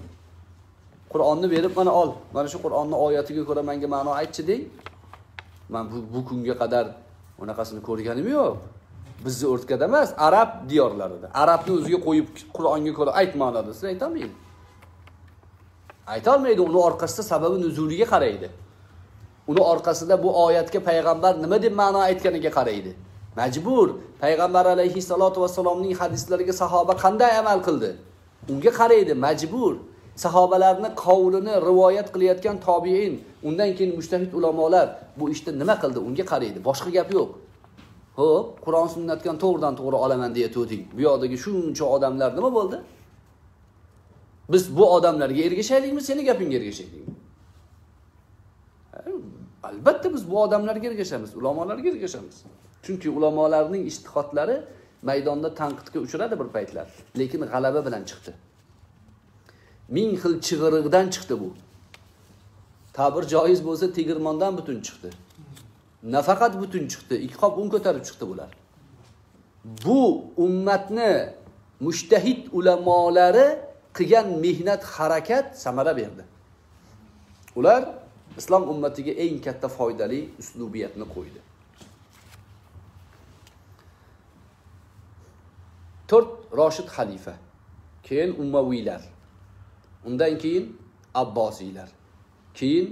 Qur'onni berib mana ol. Mana shu Qur'onning oyatiga ko'ra menga ma'no aytchi deng. Men bu kunga qadar unaqasini ko'rganim yo'q. Bizni o'rtkada emas, arab diyorlarida. Arabni o'ziga qo'yib Qur'onga ko'ra ayt ma'nosini siz aytolmaysiz. Aytolmaydi, uni orqasida sababi nuzuliga qaraydi. Uni orqasida bu oyatga payg'ambar nima deb ma'no aytganiga qaraydi. Majbur payg'ambar alayhi salatu vasallamning hadislariga sahoba qanday amal qildi? Unga qaraydi, majbur. Sahobalarni qavlini rivoyat qilayotgan tobiin, undan keyin mujtahid ulamolar bu ishda nima qildi? Unga qaraydi. Boshqa gap yo'q. Xo'p, Qur'on sunnatdan to'g'ridan-to'g'ri olaman deya to'ding. Bu yerdagi shuncha odamlar nima bo'ldi? Biz bu odamlarga ergashaylikmi, seni gapingga ergashaylikmi? Albatta biz bu odamlarga ergashamiz, ulamolarga ergashamiz. Chunki ulamolarning ijtihodlari maydonda tanqidga uchradi bir paytlar, lekin g'alaba bilan chiqdi. Ming xil chig'iriqdan chiqdi bu. Ta'bir joiz bo'lsa, tegirmondan butun chiqdi. Nafaqat butun chiqdi, 2 qop un ko'tarib chiqdi bular. Bu ummatni mujtahid ulamolari qilgan mehnat, harakat samara berdi. Ular islom ummatiga eng katta foydali uslubiyatni qo'ydi. 4 Roshid xalifa, keyin Ummaviylar, undan keyin Abbosiylar, keyin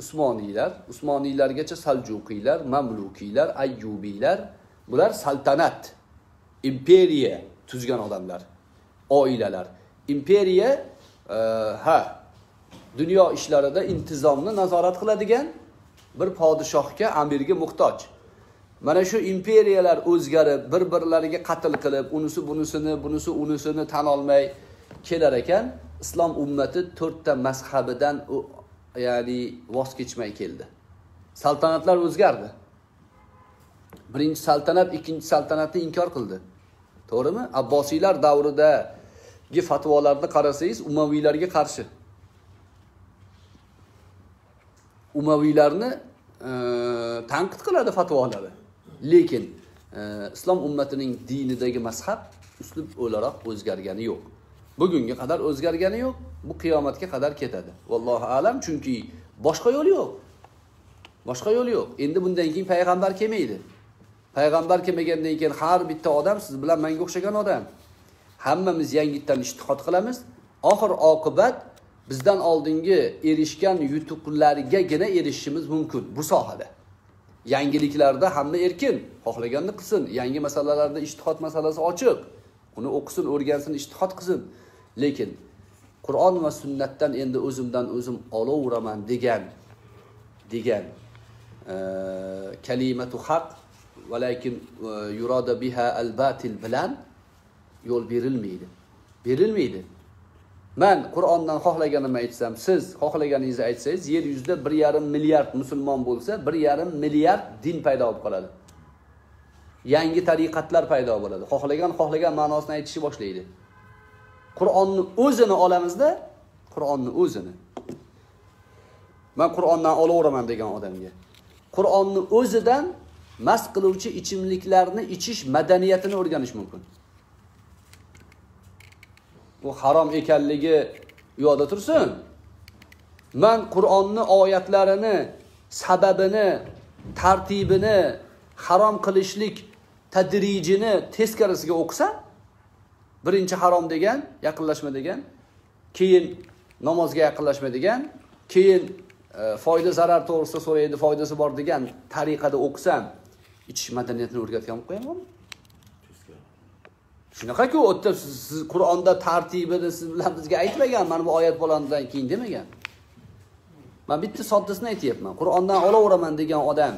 Osmaniler, Osmanilergacha Salcukiler, Mamlukiler, Ayyubiler, bular saltanat, imperiya tuzgan odamlar, oilalar. Imperiya dunyo ishlarida intizomni nazorat qiladigan bir podshohga, amirga muhtoj. Mana shu imperiyalar o'zgarib, bir-birlariga qatl qilib, unisi bunisini, bunisi unisini tan olmay kelar ekan, islom ummati 4 ta mazhabidan ya'ni voz kechmay keldi. Saltanatlar o'zgardi. Birinchi saltanat ikkinchi saltanatni inkor qildi. To'g'rimi? Abbosiylar davridagi fatvolarni qarasangiz, Umaviylarga qarshi. Umaviylarni tanqid qiladi fatvolari. Lekin islom ummatining dinidagi mazhab uslub o'laroq o'zgargani yo'q. Bugunga qadar o'zgargani yo'q. Bu qiyomatga qadar ketadi. Vallohu a'lam, chunki boshqa yo'li yo'q. Boshqa yo'li yo'q. Endi bundan keyin payg'ambar kelmaydi. Payg'ambar kelmagandan keyin har bitta odam siz bilan menga o'xshagan odam. Hammamiz yangitdan ijtihod qilamiz. Oxir oqibat bizden oldingi erişken yutuqlargagina erişishimiz mümkün bu sohada. Yangiliklarda hamma erkin, xohlaganini qilsin. Yangi masalalarda ijtihod masalasi ochiq. Uni o'qisin, o'rgansin, ijtihod qilsin. Lekin Qur'on va sunnatdan endi o'zimdan o'zim olaveraman degan kalimatu haq velakin yurada biha al-batil bilan yo'l berilmaydi. Men Qur'ondan xohlaganimni aytsam, siz xohlaganingizni aytsangiz, yer yuzida 1.5 milliard musulmon bo'lsa, 1.5 milliard din paydo bo'lib qoladi. Yangi tariqatlar paydo bo'ladi. Xohlagan ma'nosini aytishni boshlaydi. Qur'onni o'zini olamizda, Qur'onni o'zini. Men Qur'ondan olaveraman degan odamga. Qur'onni o'zidan mast qiluvchi ichimliklarni ichish madaniyatini o'rganish mumkin. Bu harom ekanligi yodda tursin. Men Qur'onni oyatlarini, sababini, tartibini, harom qilishlik tadrijini teskarisiga o'qsa, birinchi harom degan, yaqinlashma degan, keyin namozga yaqinlashma degan, keyin foyda zarar to'g'risida so'raydi, foydasi bor degan tariqada o'qsam, ichish madaniyatini o'rgatgan bo'lib qo'yaman. Shunaqa-ku, o'tda siz Qur'onda tartibini siz bilan bizga aytmagan, mana bu oyat bo'lgandan keyin demagan. Men bitta soddasini aytayapman. Qur'ondan olaveraman degan odam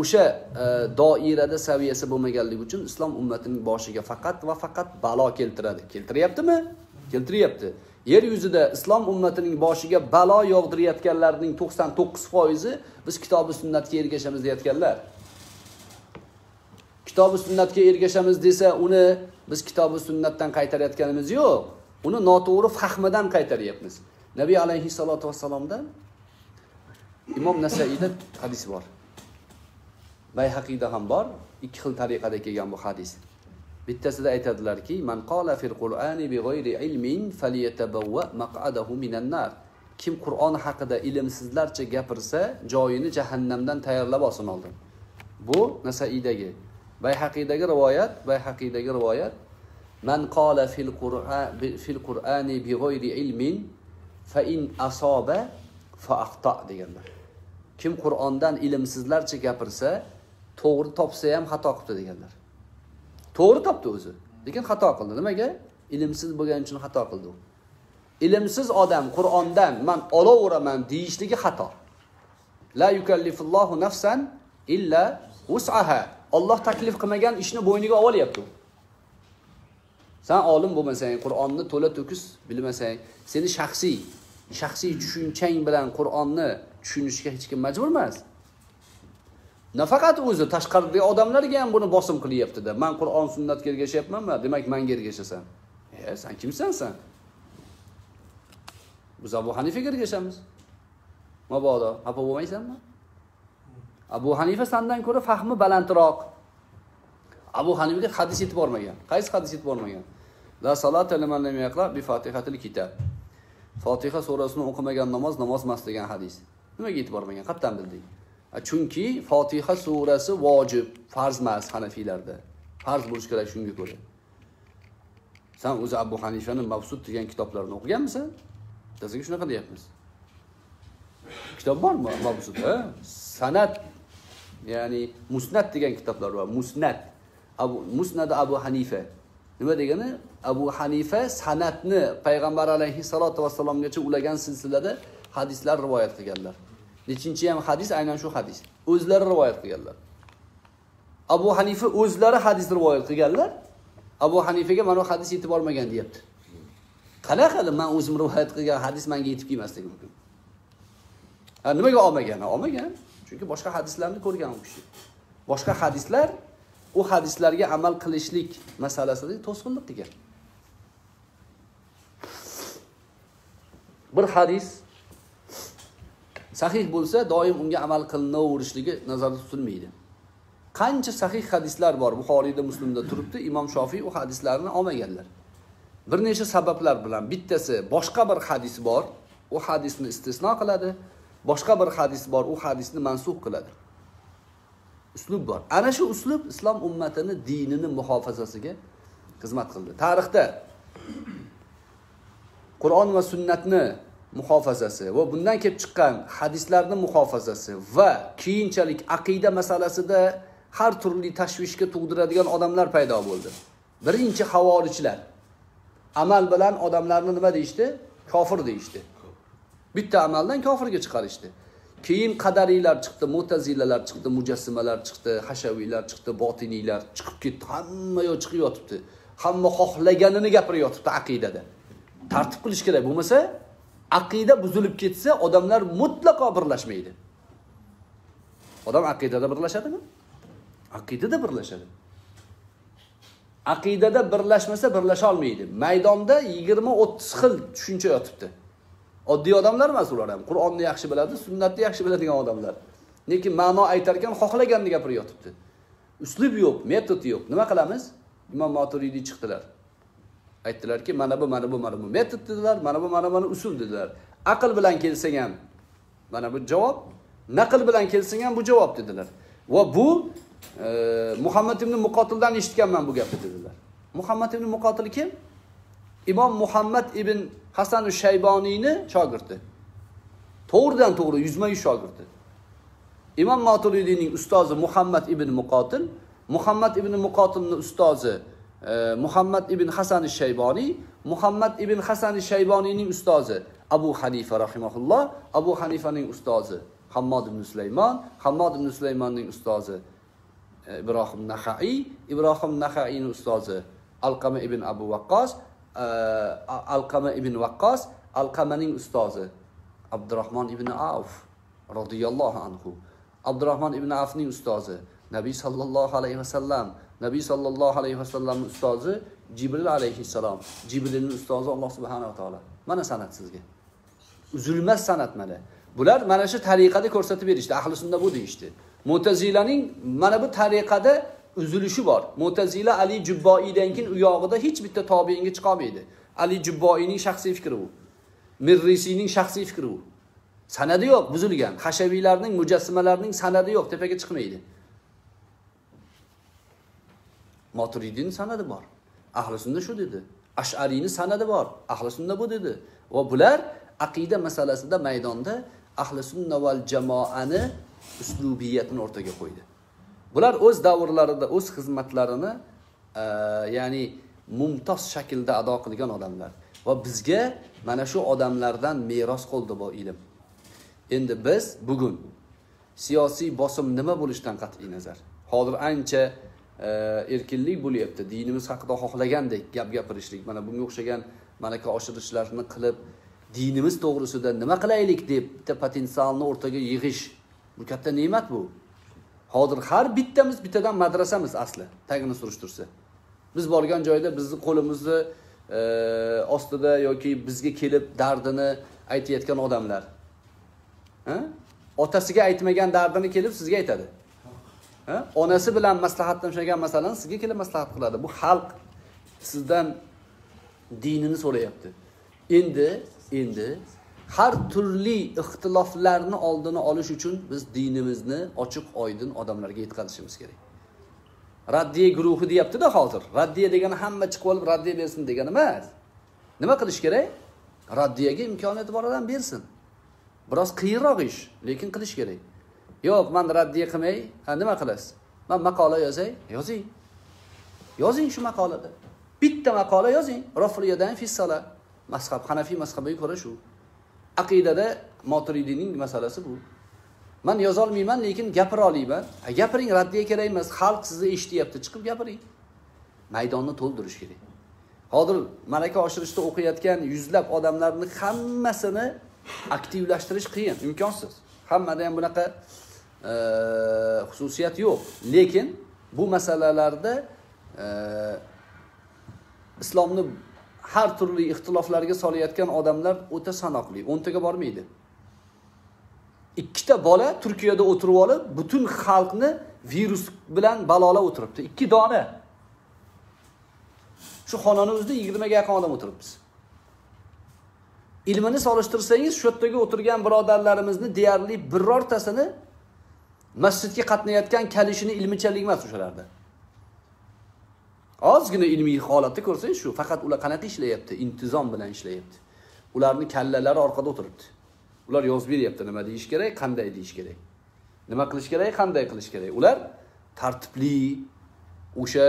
o'sha doirada saviyasi bo'lmaganligi uchun islom ummatining boshiga faqat va faqat balo keltiradi. Keltiryaptimi? Keltiryapti. Yer yuzida islom ummatining boshiga balo yog'dirayotganlarning 99%i biz kitob va sunnatga ergashamiz deyotganlar. Kitob-u sunnatga ergashamiz desa, uni biz kitob-u sunnatdan qaytarayotganimiz yo'q. Uni noto'g'ri fahmidan qaytaryapmiz. Nabiy alayhissalatu vassalomdan Imom Nasaiyda hadis bor. Bayhaqiyda ham bor. 2 xil tariqada kelgan bu hadis. Bittasida aytadilar-ki, "Man qala fil Qur'ani bi g'ayri ilmin falyatabawwa maq'adahu minan nar." Kim Qur'on haqida ilmsizlarcha gapirsa, joyini jahannamdan tayyorlab olsin oldi. Bu Nasaiyidagi Bayhaqidagi rivoyat "Man qala fil Qur'ani bi g'ayri ilmin fa in asaba fa axta" deganlar. Kim Qur'ondan ilmsizlarcha gapirsa, to'g'ri topsa ham xato qildi deganlar. To'g'ri topdi o'zi, lekin xato qildi. Nimaga? Ilmsiz bo'lgani uchun xato qildi u. Ilmsiz odam Qur'ondan "man olaveraman" deyishligi xato. La yukallifullohu nafsan illa wus'aha. Allah taklif qilmagan ishni bo'yniga olyapti. Sen olim bo'lmasang, Qur'onni to'la-to'kis bilmasang, seni shaxsiy tushunchang bilan Qur'onni tushunishga hech kim majbur emas. Nafaqat o'zi, tashqaridagi odamlarga ham buni bosim qilyapti-da. Men Qur'on sunnatga ergashyapman-mi? Demak, menga ergashasan. Sen kimsan sen? Biz Abu Hanifaga ergashamiz. Mabodo, xafa bo'lmaysanmi? Abu Hanifa sandan ko'ra fahmi balandroq. Abu Hanifaga hadis yetib bormagan. Qaysi hadis yetib bormagan? La salata liman lam yaqra bi Fatihatil Kitob. Fotiha surasini o'qimagan namoz emas degan hadis. Nimaga yetib bormagan? Qattan bildik. Chunki Fotiha surasi vojib, farz emas Hanafiylarda. Farz bo'lish kerak shunga ko'ra. Sen o'zi Abu Hanifaning mavsud degan kitoblarini o'qiganmisan? Bizga shunaqa deyapmiz. kitap var mı mavzuda? Sanat, yani musnat degan kitaplar var. Musnat. Musnad-i Abu Hanife. Nima degani? Abu Hanife sanatni Peygamber aleyhissalatu vesselamgacha ulagan silsilada hadislar rivoyat qilganlar. Nechinchi ham hadis aynan shu hadis. O'zlari rivoyat qilganlar. Abu Hanife o'zlari hadis rivoyat qilganlar. Abu Hanife'ga mana bu hadis yetib olmagan deyapti. Qanaqa qilib men o'zim rivoyat qilgan hadis menga yetib kelmasligi mumkin? Ha, nimaga olmagan? Olmagan. Chunki boshqa hadislarni ko'rgan u kishi. Boshqa hadislar o hadislarga amal qilishlik masalasida to'sqinlik qilgan. Bir hadis sahih bo'lsa, doim unga amal qilinaverishligi nazarda tutilmaydi. Qancha sahih hadislar bor Buxoriyda, Muslimda turibdi, Imom Şafii o hadislarni olmaganlar. Bir necha sabablar bilan bittasi boshqa bir hadis bor, o hadisni istisno qiladi. Boshqa bir hadis bor, o hadisni mansub qiladi. Uslub bor. Ana shu uslub islom ummatini dinini muhofazasiga xizmat qildi. Tarixda Qur'on va sunnatni muhofazasi va bundan kelib chiqqan hadislarning muhofazasi va keyinchalik aqida masalasida har turli tashvishga tug'diradigan odamlar paydo bo'ldi. Birinchi havorichlar amal bilan odamlarni nima deyishdi? Kofir deyishdi. Bitta amaldan kofirga chiqarishdi. Keyin qadariylar chiqdi, mu'tazilalar chiqdi, mujassimalar chiqdi, hashaviylar chiqdi, botiniylar chiqib ketdi. Hamma yo chiqib yotibdi. Hamma xohlaganini gapirib yotibdi aqidada. Tartib qilish kerak. Bo'lmasa aqida buzilib ketsa, odamlar mutlaqo birlashmaydi. Odam aqidada birlashadimi? Aqidada birlashadi. Aqidada birlashmasa birlasha olmaydi. Maydonda 20-30 xil tushuncha yotibdi. Oddiy odamlar emas ular ham. Qur'onni yaxshi biladi, sunnatni yaxshi biladigan odamlar. Lekin ma'no aytar ekan xohlaganini gapirib yotibdi. Uslub yo'q, metod yo'q. Nima qilamiz? Imom Maturidiy chiqdilar. Aytdilarki, mana bu metod dedilar, mana bu usul dedilar. Aql bilan kelsang ham mana bu javob, naql bilan kelsang ham bu javob dedilar. Va bu Muhammad ibn Muqotildan eshitganman bu gapni dedilar. Muhammad ibn Muqotil kim? İmam Muhammed İbn Hasan eş-Şeybani'ni şogirdi. To'g'ridan to'g'ri 100% şogirdi. İmam Maturidining ustozi Muhammed İbn Muqotil, Muhammed İbn Muqotilning ustozi Muhammed İbn Hasan eş-Şeybani, Muhammed İbn Hasan eş-Şeybani'ning ustozi Abu Hanifa rahimahullah, Abu Hanifa'ning ustozi Hammad bin Süleyman, Hammad bin Süleyman'ning ustozi İbrahim Nahai, İbrahim Nahai'ning ustozi Alqama İbn Vakkas, Alqama İbn Vakkas, Alqamaning ustozi Abdurrahman İbn Avf radhiyallohu anhu, Abdurrahman İbn Avfning ustozi Nabi sallallohu alayhi vasallam, Nabi sallallohu alayhi vasallamning ustozi Jibril alayhissalom, Jibrilning ustozi Alloh subhanahu taolo. Mana sanat sizga. Uzilmas sanat mana. Bular mana shu tariqada ko'rsatib berishdi. Ahli sunna bu deyishdi. Mu'tazilaning mana bu tariqada üzülüşü var. Mu'tazila Ali Cüba'i'dan keyin u yog'ida hech bitta tobiinga chiqa olmaydi. Ali Cüba'i'ning shaxsiy fikri bu. Mirrisining shaxsiy fikri bu. Sanadi yo'q, buzilgan. Hashaviylarning, mujassimlarning sanadi yo'q, tepaga chiqmaydi. Maturidining sanadi bor. Ahli sunna shu dedi. Ash'ariyning sanadi bor. Ahli sunna bu dedi. Va bular aqida masalasida maydonda ahli sunna val jamoani uslubiyatini o'rtaga qo'ydi. Bular o'z davrlarida o'z xizmatlarini ya'ni mumtoz shaklda ado qilgan odamlar va bizga mana shu odamlardan meros qoldi bu ilm. Endi biz bugun siyosiy bosim nima bo'lishidan qat'iy nazar, hozir ancha erkinlik bo'lyapti. Dinimiz haqida xohlagandek gap gapirishlik, mana bunga o'xshagan malaka oshirishlarni qilib, dinimiz to'g'risida nima qilaylik deb bitta potensialni o'rtaga yig'ish, bu katta ne'mat bu. Hozir har bittamiz bittadan madrasamiz asli. Tagini surishtirsa. Biz borgan joyda bizni qo'limizni ostida yoki bizga kelib dardini aytayotgan odamlar. Ha? Otasiga aytmagan dardini kelib sizga aytadi. Ha? Onasi bilan maslahatlashmagan masalan sizga kelib maslahat qiladi. Bu xalq sizdan dinini so'rayapti. Endi har turli ixtiloflarni oldini olish uchun biz dinimizni ochiq oydin odamlarga yetkazishimiz kerak. Raddiya guruhi deyapti-da hozir. Raddiya degani hamma chiqib olib raddiya bersin degani emas. Nima qilish kerak? Raddiyaga imkoniyat bor odam bersin. Biraz kıyırak iş. Lekin kılış gerek. Yok, ben raddiye kılmayı, ne makales? Ben makale yazayım. Yazayım. Yazayım şu makalede. Bitti makale yazayım. Raflı yedin fissala. Mezhep, Hanefi mezhebi göre şu. Akidede Maturidi'nin meselesi bu. Ben yazolmayman, lekin gapira olayman. Gapiring, raddiye kerak emas. Xalq sizni eshityapti, chiqib gapiring. Maydonni to'ldirish kerak. Hozir malaka oshirishda o'qiyotgan yuzlab odamlarning hammasini aktivlashtirish qiyin, imkonsiz. Hammada ham bunaqa xususiyat yo'q. Lekin bu masalalarda islomni har turli ixtiloflarga solayotgan odamlar o'ta sanoqli. 10 taga bormaydi. 2 ta bola Turkiyada oturib olib, bütün xalqni virus bilan balolab o'tiribdi. 2 dona. Shu xonani o'zida 20 ga yaqin odam o'tiribmiz. Ilmini solishtirsangiz, shu yerdagi o'tirgan birodarlarimizni deyarli birortasini masjidga qatnayotgan kalishini ilmichalik emas o'shalarda. Ozgina ilmiy holatda ko'rsangiz, shu faqat ular qanaqa ishlayapti, intizom bilan ishlayapti. Ularning kallalari orqada o'tiribdi. Ular yozib beryapti, nima deyish kerak, qanday deyish kerak. Nima qilish kerak, qanday qilish kerak. Ular tartibli o'sha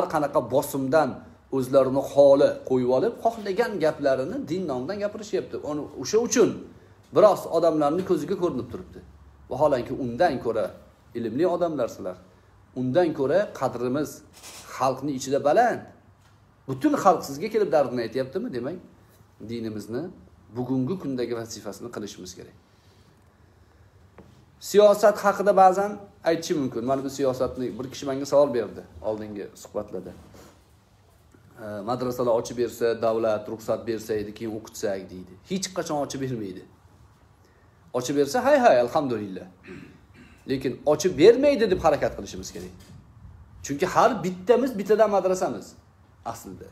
har qanaqa bosimdan o'zlarini xoli qo'yib olib, xohlagan gaplarini din nomidan gapirishyapti. Uni o'sha uchun biroz odamlarning ko'ziga ko'rinib turibdi. Vaholanki undan ko'ra ilmli odamlar sizlar. Undan ko'ra qadrimiz xalqning ichida baland. Butun xalq sizga kelib dardini aytayaptimi, demak, dinimizni bugungi kundagi vazifasini qilishimiz kerak. Siyosat haqida ba'zan aytishim mumkin. Mana bu siyosatni bir kishi menga savol berdi oldingi suhbatlarda. Madrasalar ochib bersa, davlat ruxsat bersa edi, keyin o'qitsak deydi. Hech qachon ochib bermaydi. Ochib bersa, hay, alhamdulillah. Lekin ochib bermaydi deb harakat qilishimiz kerak. Chunki har bittamiz bittadan madrasamiz aslida.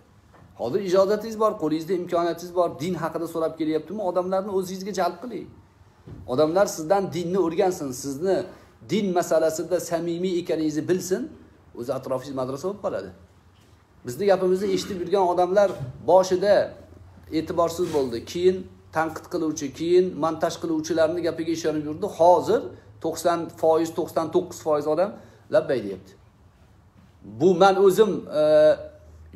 Hozir ijozatingiz bor, qo'lingizda imkoniyatingiz bor. Din haqida so'rab kelyaptimi? Odamlarni o'zingizga jalb qiling. Odamlar sizdan dinni o'rgansin, sizni din masalasida samimiy ekaningizni bilsin. O'zi atrofingiz madrasa bo'lib qoladi. Bizning gapimizni eshitib yurgan odamlar boshida e'tiborsiz bo'ldi. Keyin tanqid qiluvchi, keyin montaj qiluvchilarning gapiga ishonib yurdi. Hozir 90%, 99% odam labbay deyapti. Bu men o'zim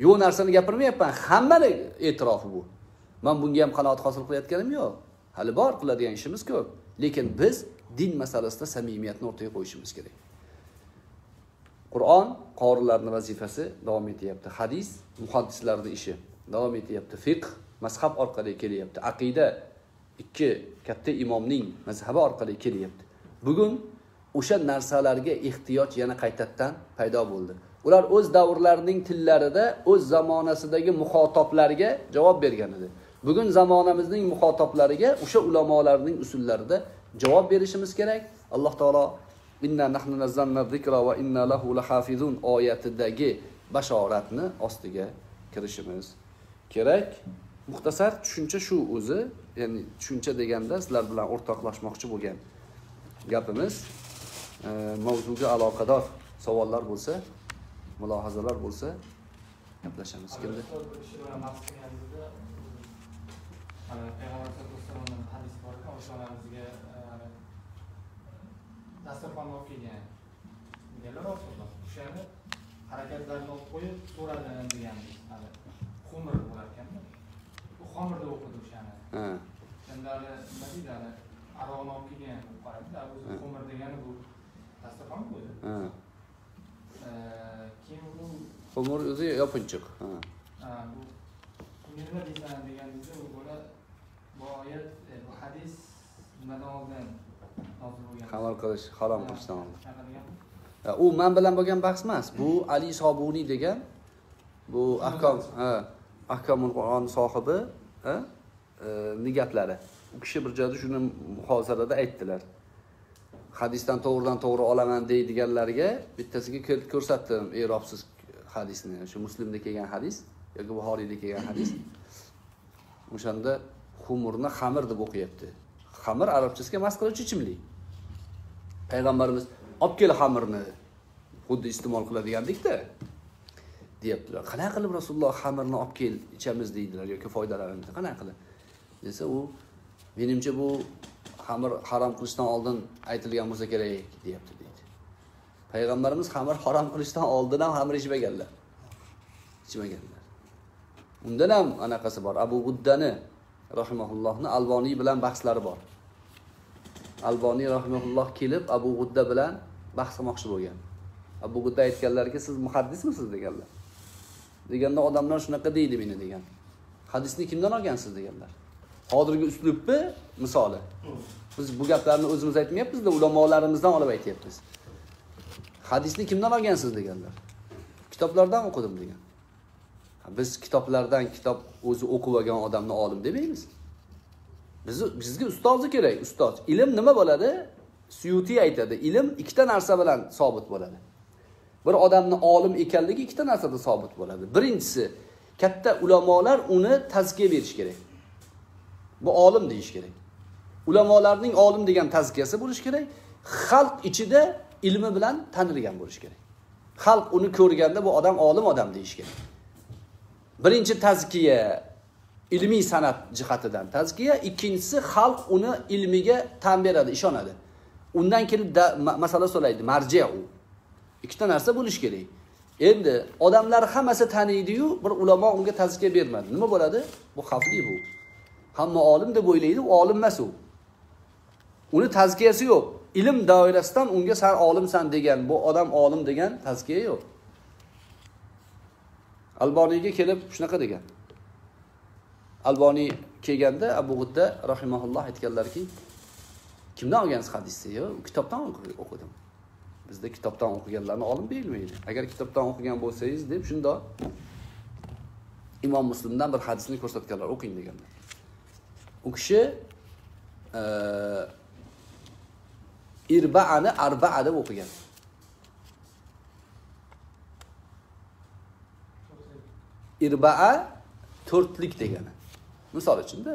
yo'q narsani gapirmayapman. Hammaning e'tirofi bu. Men bunga ham qanoat hosil qilayotganim yo'q. Hali bor qiladigan ishimiz ko'p. Lekin biz din masalasida samimiyatni o'rtaga qo'yishimiz kerak. Qur'on qorilarning vazifasi davom etyapti. Hadis muhaddislarning ishi davom etyapti. Fiqh mazhab orqali kelyapti. Aqida 2 katta imomning mazhabi orqali kelyapti. Bugun o'sha narsalarga ehtiyoj yana qaytadan paydo bo'ldi. Ular o'z davrlarining tillarida, o'z zamonasidagi muxotoblarga javob bergan edi. Bugun zamonamizning muxotoblariga o'sha ulamolarning usullarida javob berishimiz kerak. Alloh taolo inna nahnu nazzalna zikra va inna lahu lahafizun oyatidagi bashoratni ostiga kirishimiz kerak. Muxtasar tushuncha shu o'zi, ya'ni tushuncha deganda sizlar bilan o'rtoqlashmoqchi bo'lgan gapimiz. Mavzuga aloqador savollar bo'lsa, mulohazalar bo'lsa, gaplashamiz. Kimdir? Xumur o'zi yopinchiq. Bu nima deysan deganingizda bu oyat, bu hadis nimadan nozil bo'lgan? Halol qilish, harom qilishdan oldin. U men bilan bo'lgan bahs emas. Bu Ali Sobuniy degan bu ahkomul Qur'on sohibi, ni gaplari. U kishi bir joyda shuni muhozirada aytdilar. Hadisdan to'g'ridan-to'g'ri olaman deydiganlarga bittasiga ko'rsatdim, erobsiz hadisni, shu Muslimda kelgan hadis yoki Buxoriyda kelgan hadis. O'shanda xumurni xamir deb o'qiyapti. Xamir arabchasiga mas qiluvchi ichimlik. Payg'ambarimiz olib kel xamirni, xuddi iste'mol qiladigandek-da, deyaptilar. Qanaqa qilib Rasululloh xamirni olib kel ichamiz deydilar yoki foydalanamiz. Qanaqa qilib? Desa u Benimce bu hamur haram qilishdan oldin aytilgan bo'lsa kerak deyapti deydi. Peygamberimiz hamur haram qilishdan oldin ham hamur ichmaganlar. Ichmaganlar. Undan ham anaqasi bor. Abu Guddani rahimahullohni Albaniy bilan bahslari bor. Albaniy rahimahulloh kelib Abu Gudda bilan bahs qilmoqchi bo'lgan. Abu Gudda aytganlarga siz muhaddismisiz deganlar. Deganda odamlar shunaqa deydi meni degan. Hadisni kimdan olgansiz deganlar. Hozirgi uslubni misoli. Biz bu gaplarni o'zimiz aytmayapmiz da ulamolarimizdan olib aytayapmiz. Hadisni kimdan olgansiz deganlar. Kitoblardan o'qidim degan. Biz kitoblardan kitob o'zi o'qib olgan odamni olim demaymiz. Bizga ustozi kerak, ustoz. Ilm nima bo'ladi? Suyuti aytadi. Ilm ikkita narsa bilan sobit bo'ladi. Bir odamni olim ekanligi ikkita narsada sobit bo'ladi. Birinchisi, katta ulamolar uni tazkiya berish kerak. Bu olim deyish kerak. Ulamolarning olim degan tazkiyasi bo'lish kerak. Xalq ichida ilmi bilan tanilgan bo'lish kerak. Xalq uni ko'rganda bu odam olim odam deyish kerak. Birinchi tazkiya ilmiy san'at jihatidan tazkiya, ikkinchisi xalq uni ilmiga tan beradi, ishonadi. Undan keyin masala so'raydi, marji u. Ikkita narsa bo'lish kerak. Endi odamlar hammasi taniydi-yu, bir ulamo unga tazkiya bermadi. Nima bo'ladi? Bu xavfli bu. Hamma olim deb o'ylaydi, u olim emas u. Uni tazkiyasi yo'q. Ilm doirasidan unga sen olimsan degan, bu odam olim degan tazkiya yo'q. Alboniyga kelib shunaqa degan. Alboniy kelganda Abu Gudda rahimahulloh aytganlarki, kimdan olgansiz hadisni? Yo, kitobdan o'qidim. Bizda kitobdan o'qiganlarni olim deyilmaydi. Agar kitobdan o'qigan bo'lsangiz deb shundoq Imom Muslimdan bir hadisni ko'rsatganlar, o'qing deganlar. O kişi irba'ani arba'a deb o'qigan. Irba'a to'rtlik degani. Misol uchun-da,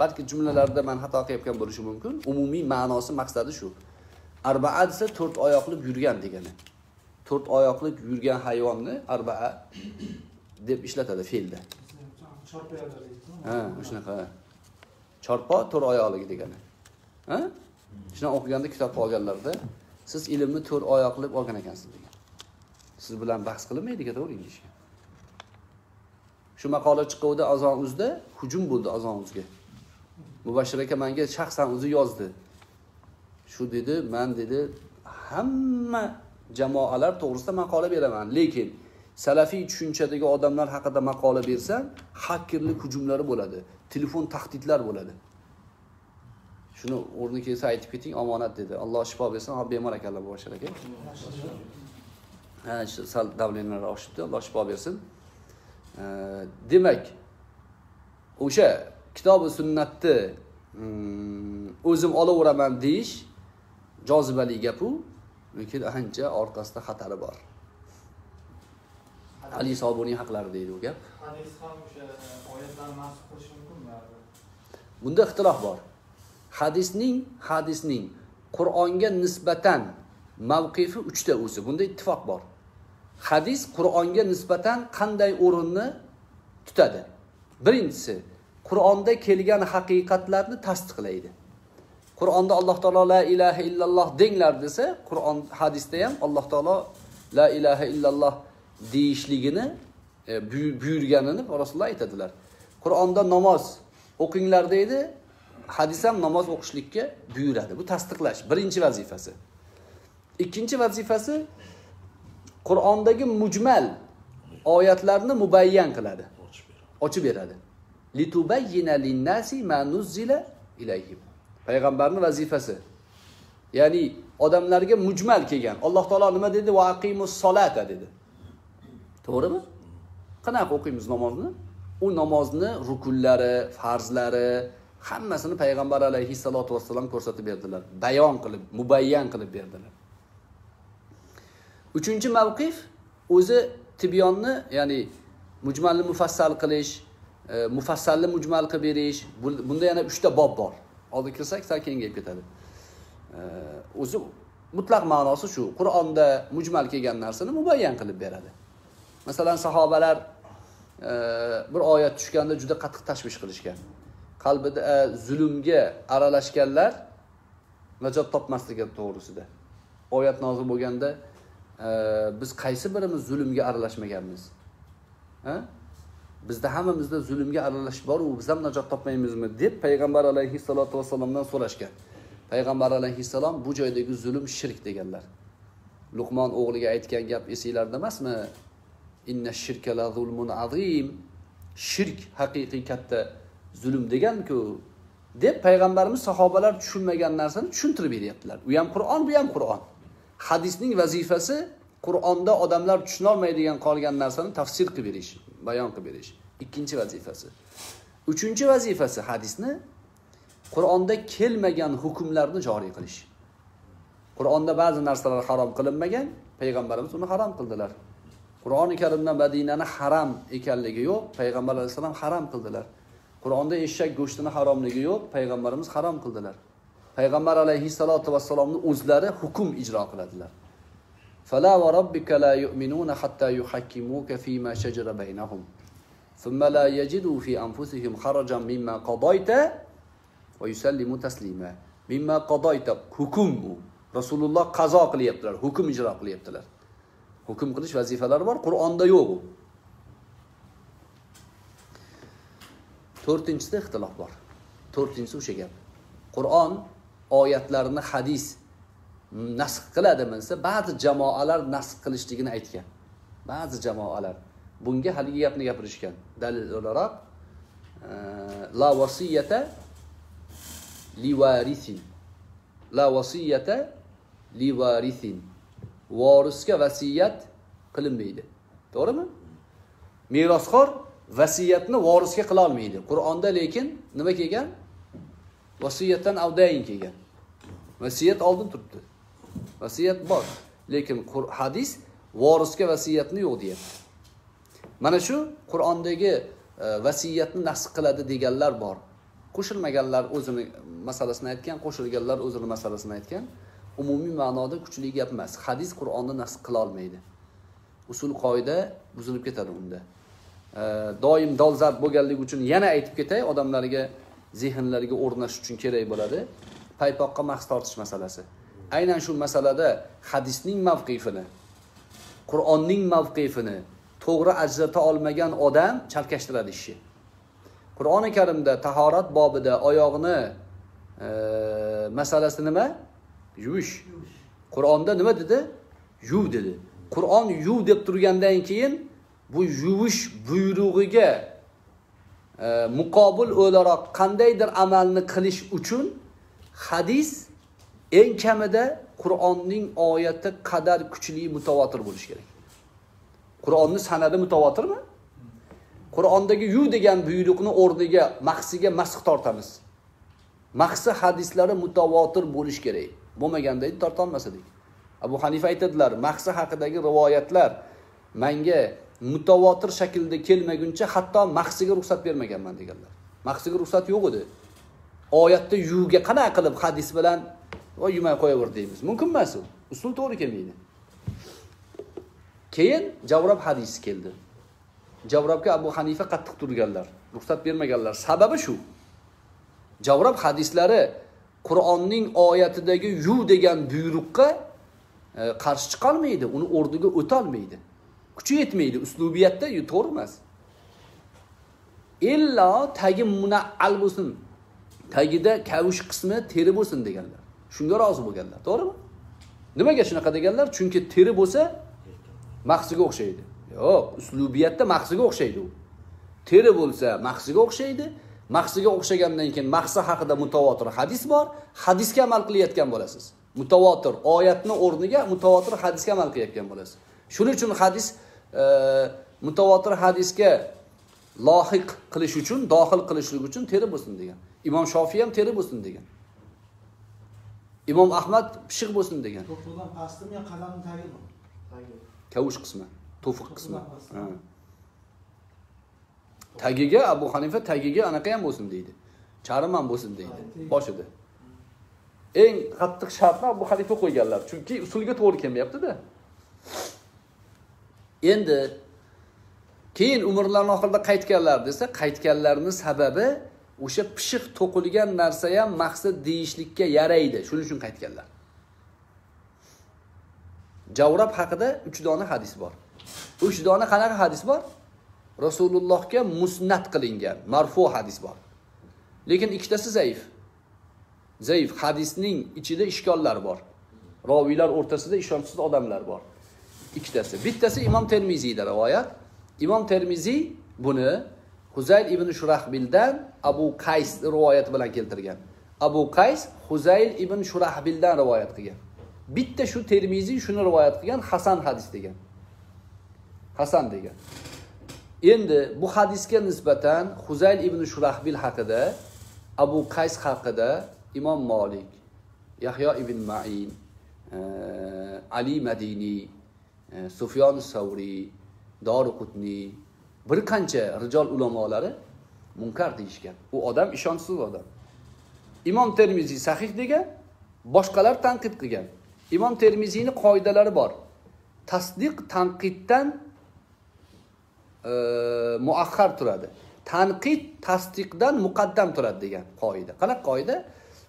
balki jumlalarda men xato qilgan bo'lishim mumkin. Umumiy ma'nosi, maqsadi shu. Arba'a desa to'rt oyoqli yurgan degani. To'rt oyoqli yurgan hayvonni arba'a deb ishlatadi fe'lda. Ha, o'shanaqa. Çarpa to'r oyoqli degani. Ha? Shuni o'qiganda kitob qolganlarda siz ilmni to'r oyoqli olgan ekansiz degan. Siz bilan bahs qilinmaydi-ku, to'g'ri deyishgan. Shu maqola chiquvdi azon uzda, hujum bo'ldi azon uzga. Mubashir aka menga shaxsan o'zi yozdi. Shu dedi, men dedi hamma jamoalar to'g'risida maqola beraman, lekin salafiy tushunchadagi odamlar haqida maqola bersam, hakkerlik hujumlari bo'ladi. Telefon tahdidlar bo'ladi. Shuni o'rni kelsa aytib keting, omonat dedi. Alloh shifo bersin, ha bemor ekanlar boshlar ekan. Ha, sal davlenlari oshibdi, Alloh shifo bersin. Demak, o'sha kitobi sunnatni o'zim olaveraman deyish jozibali gap u, lekin ancha orqasida xatari bor. Ali Sobuniy haqlari deydi u gap. Hadis ham o'sha oyatlar nasx qilish mumkinmi? Bunda ixtilof bor. Hadisning Qur'onga nisbatan mavqifi 3 ta o'zi. Bunda ittifoq bor. Hadis Qur'onga nisbatan qanday o'rinni tutadi? Birinchisi, Qur'onda kelgan haqiqatlarni tasdiqlaydi. Qur'onda Alloh taolo la ilaha illalloh denglar desa, Qur'on hadisda ham Alloh taolo la ilaha illalloh deyishligini buyurganini Rasululloh aytadilar. Qur'onda namoz o'qinglar deydi, hadis ham namoz o'qishlikka buyuradi. Bu tasdiqlash birinchi vazifasi. Ikkinchi vazifasi Qur'ondagi mujmal oyatlarni mubayyan qiladi, ochib beradi. Litubayyina lin-nasi ma nuzila ilayhim. Payg'ambarning vazifasi, ya'ni odamlarga mujmal kelgan. Alloh taolo nima dedi? Va aqimus solata dedi. To'g'rimi? Qanaqa o'qiymiz namozni? U namozni rukunlari, farzlari hammasini payg'ambar alayhisolatu vassalom ko'rsatib berdilar, bayon qilib, mubayyan qilib berdilar. 3-chi mavqif o'zi tibyonni, ya'ni mujmalni mufassal qilish, mufassalni mujmal qilib berish. Bunda yana 3 ta bob bor. Hozir kirsak sal kengayib ketadi. O'zi mutlaq ma'nosi shu. Qur'onda mujmal kelgan narsani mubayyan qilib beradi. Masalan, sahobalar bir oyat tushganda juda qattiq tashvish qilishgan. kalbida zulmga aralashganlar najot topmasligi to'g'risida oyat nozil bo'lganda biz qaysi birimiz zulmga aralashmaganmiz? Bizda hammamizda zulmga aralash bor-u, biz ham najot topmaymizmi deb payg'ambar alayhissalatu vasallamdan so'rashgan. Payg'ambar alayhissalom bu joydagi zulm shirk deganlar. Luqman o'g'liga aytgan gap esingizda emasmi? Inna shirka la zulmun azim. Shirk haqiqiy katta zulm degan-ku deb payg'ambarimiz sahobalar tushunmagan narsani tushuntirib beryaptilar. U ham Qur'on, bu ham Qur'on. Hadisning vazifasi Qur'onda odamlar tushuna olmaydigan qolgan narsani tafsir qilib berish, bayon qilib berish. Ikkinchi vazifasi. Uchinchi vazifasi hadisni Qur'onda kelmagan hukmlarni joriy qilish. Qur'onda ba'zi narsalar harom qilinmagan, payg'ambarimiz uni harom qildilar. Qur'oni Karimda Madinani haram ekanligi yo'q, payg'ambar sollallohu alayhi vasallam harom qildilar. Qur'onda eshak go'shtini haromligi yo'q, payg'ambarimiz harom qildilar. Payg'ambar alayhissalatu vassalomni o'zlari hukm ijro qiladilar. Fala va robbika la yu'minuna hatta yuhakkimuka fi ma shajara baynahum. Thumma la yajidu fi anfusihim kharajan mimma qadayta va yusallimu taslima. Mimma qadayta hukmu. Rasululloh qazo qilyaptilar, hukm ijro qilyaptilar. Hukm qilish vazifalari bor, Qur'onda yo'q. 4-chisida ixtilof bor. 4-chisi o'sha gap. Qur'on oyatlarini hadis nasx qiladimi desa, ba'zi jamoalar nasx qilishligini aytgan. Ba'zi jamoalar bunga haligi gapni gapirishgan. Dalil olarak la vasiyata li varisin. La vasiyata li varisin. Varisga vasiyat qilinmaydi. To'g'rimi? Merosxo'r vasiyatni varisga qila olmaydi. Qur'onda lekin nima kelgan? Vasiyatdan avdayin kelgan. Vasiyat oldin turibdi. Vasiyat bor, lekin hadis varisga vasiyatni yo'q deyapti. Mana shu Qur'ondagi vasiyatni nasx qiladi deganlar bor. Qo'shilmaganlar o'zini masalasini aytgan, qo'shilganlar o'zini masalasini aytgan. Umumiy ma'noda kuchli gap emas. Hadis Qur'onni nasx qila olmaydi. Usul qoida buzilib ketadi unda. Doim dolzarb bo'lganligi uchun yana aytib ketay, odamlarga zehnlariga o'rnash uchun kerak bo'ladi. Paypoqqa mahs tortish masalasi. Aynan shu masalada hadisning mavqifini, Qur'onning mavqifini to'g'ri ajrata olmagan odam chalkashtiradi ishi. Qur'oni Karimda tahorat bobida oyog'ini masalasi nima? Yuvish. Qur'onda nima dedi? Yuv dedi. Qur'on yuv deb turgandan keyin bu yuvish buyrug'iga muqobil o'laroq qandaydir amalni qilish uchun hadis eng kamida Qur'onning oyati qadar kuchli mutawatir bo'lish kerak. Qur'onni sanadi mutawatirmi? Qur'ondagi yuv degan buyruqni o'rniga mahsiga masx tortamiz. Mahsi hadislari mutawatir bo'lish kerak. Bo'lmaganda torta olmas edik. Abu Hanifa aytadilar, mahsi haqidagi rivoyatlar menga mutawatir shaklda kelmaguncha hatto mahsiga ruxsat bermaganman deganlar. Mahsiga ruxsat yo'q edi. Oyatda yuvga qana qilib hadis bilan voy yumay qo'yaver deymiz. Mumkin emas u. Usul to'g'ri kelmaydi. Keyin javrob hadisi keldi. Javrobga Abu Hanifa qattiq turganlar, ruxsat bermaganlar. Sababi shu. Javrob hadislari Qur'onning oyatidagi yuv degan buyruqqa qarshi chiqa olmaydi, uni o'rniga o'ta olmaydi. Kuchi yetmaydi, uslubiyatda to'g'ri emas. Illa tagi munaqqal bo'lsin, tagida kavush qismi teri bo'lsin deganlar. Shunga rozi bo'lganlar, to'g'rimi? Nimaga shunaqa deganlar? Chunki teri bo'lsa mahsiga o'xshaydi. Yo'q, uslubiyatda mahsiga o'xshaydi u. Teri bo'lsa mahsiga o'xshaydi. Mahsiga o'xshagandan keyin mahsi haqida mutawatir hadis bor, hadisga amal qilayotgan bo'lasiz. Mutawatir oyatni o'rniga mutawatir hadisga amal qilayotgan bo'lasiz. Shuning uchun hadis mutawatir hadisga lohiq qilish uchun, dohil qilishlik uchun teri bo'lsin degan. Imom Şafii ham teri bo'lsin degan. Imom Ahmad pishiq bo'lsin degan. To'fiqdan pastmi yo qalamni tagimi? Tagi. Kavush qismi, to'fiq qismi. Tagiga Abu Hanifa tagiga anaqa ham bo'lsin deydi. Charimam bo'lsin deydi boshida. Eng qattiq shartni Abu Hanifa qo'yganlar, chunki usulga to'g'ri kelmayapti-da. Endi keyin umrlarning oxirida qaytganlar desa, qaytganlarning sababi o'sha pishiq to'qilgan narsa ham maqsad deyishlikka yaraydi. Shuning uchun aytganlar. Javrab haqida 3 dona hadis bor. 3 dona qanaqa hadis bor? Rasulullohga musnat qilingan, marfu hadis bor. Lekin ikkitasi zaif. Zaif hadisning ichida ishkollar bor. Raviylar o'rtasida ishonchsiz odamlar bor. Ikkitasi. Bittasi Imam Tirmizi'da rivoyat. İmam Tirmizi bunu Huzayl ibn Şurahbil'den Abu Kays rivayet bilan keltirgan. Abu Kays Huzayl ibn Şurahbil'den rivayet qilgan. Bitta şu Tirmizi şunu rivayet qilgan, Hasan hadis degan. Hasan degan. Endi bu hadisga nisbatan Huzayl ibn Şurahbil haqida, Abu Kays haqida İmam Malik, Yahya ibn Ma'in, Ali Madini, Sufyan Sauri, Dorqutni, bir qancha rijol ulamolari munkar deyishgan. Bu odam ishonchsiz odam. İmam Tirmizi sahih degan, boshqalar tanqid qilgan. İmam Tirmizining qoidalari bor. Tasdiq tanqiddan muakhar turadi. Tanqid tasdiqdan muqaddam turadi degan qoida. Qanaqa qoida?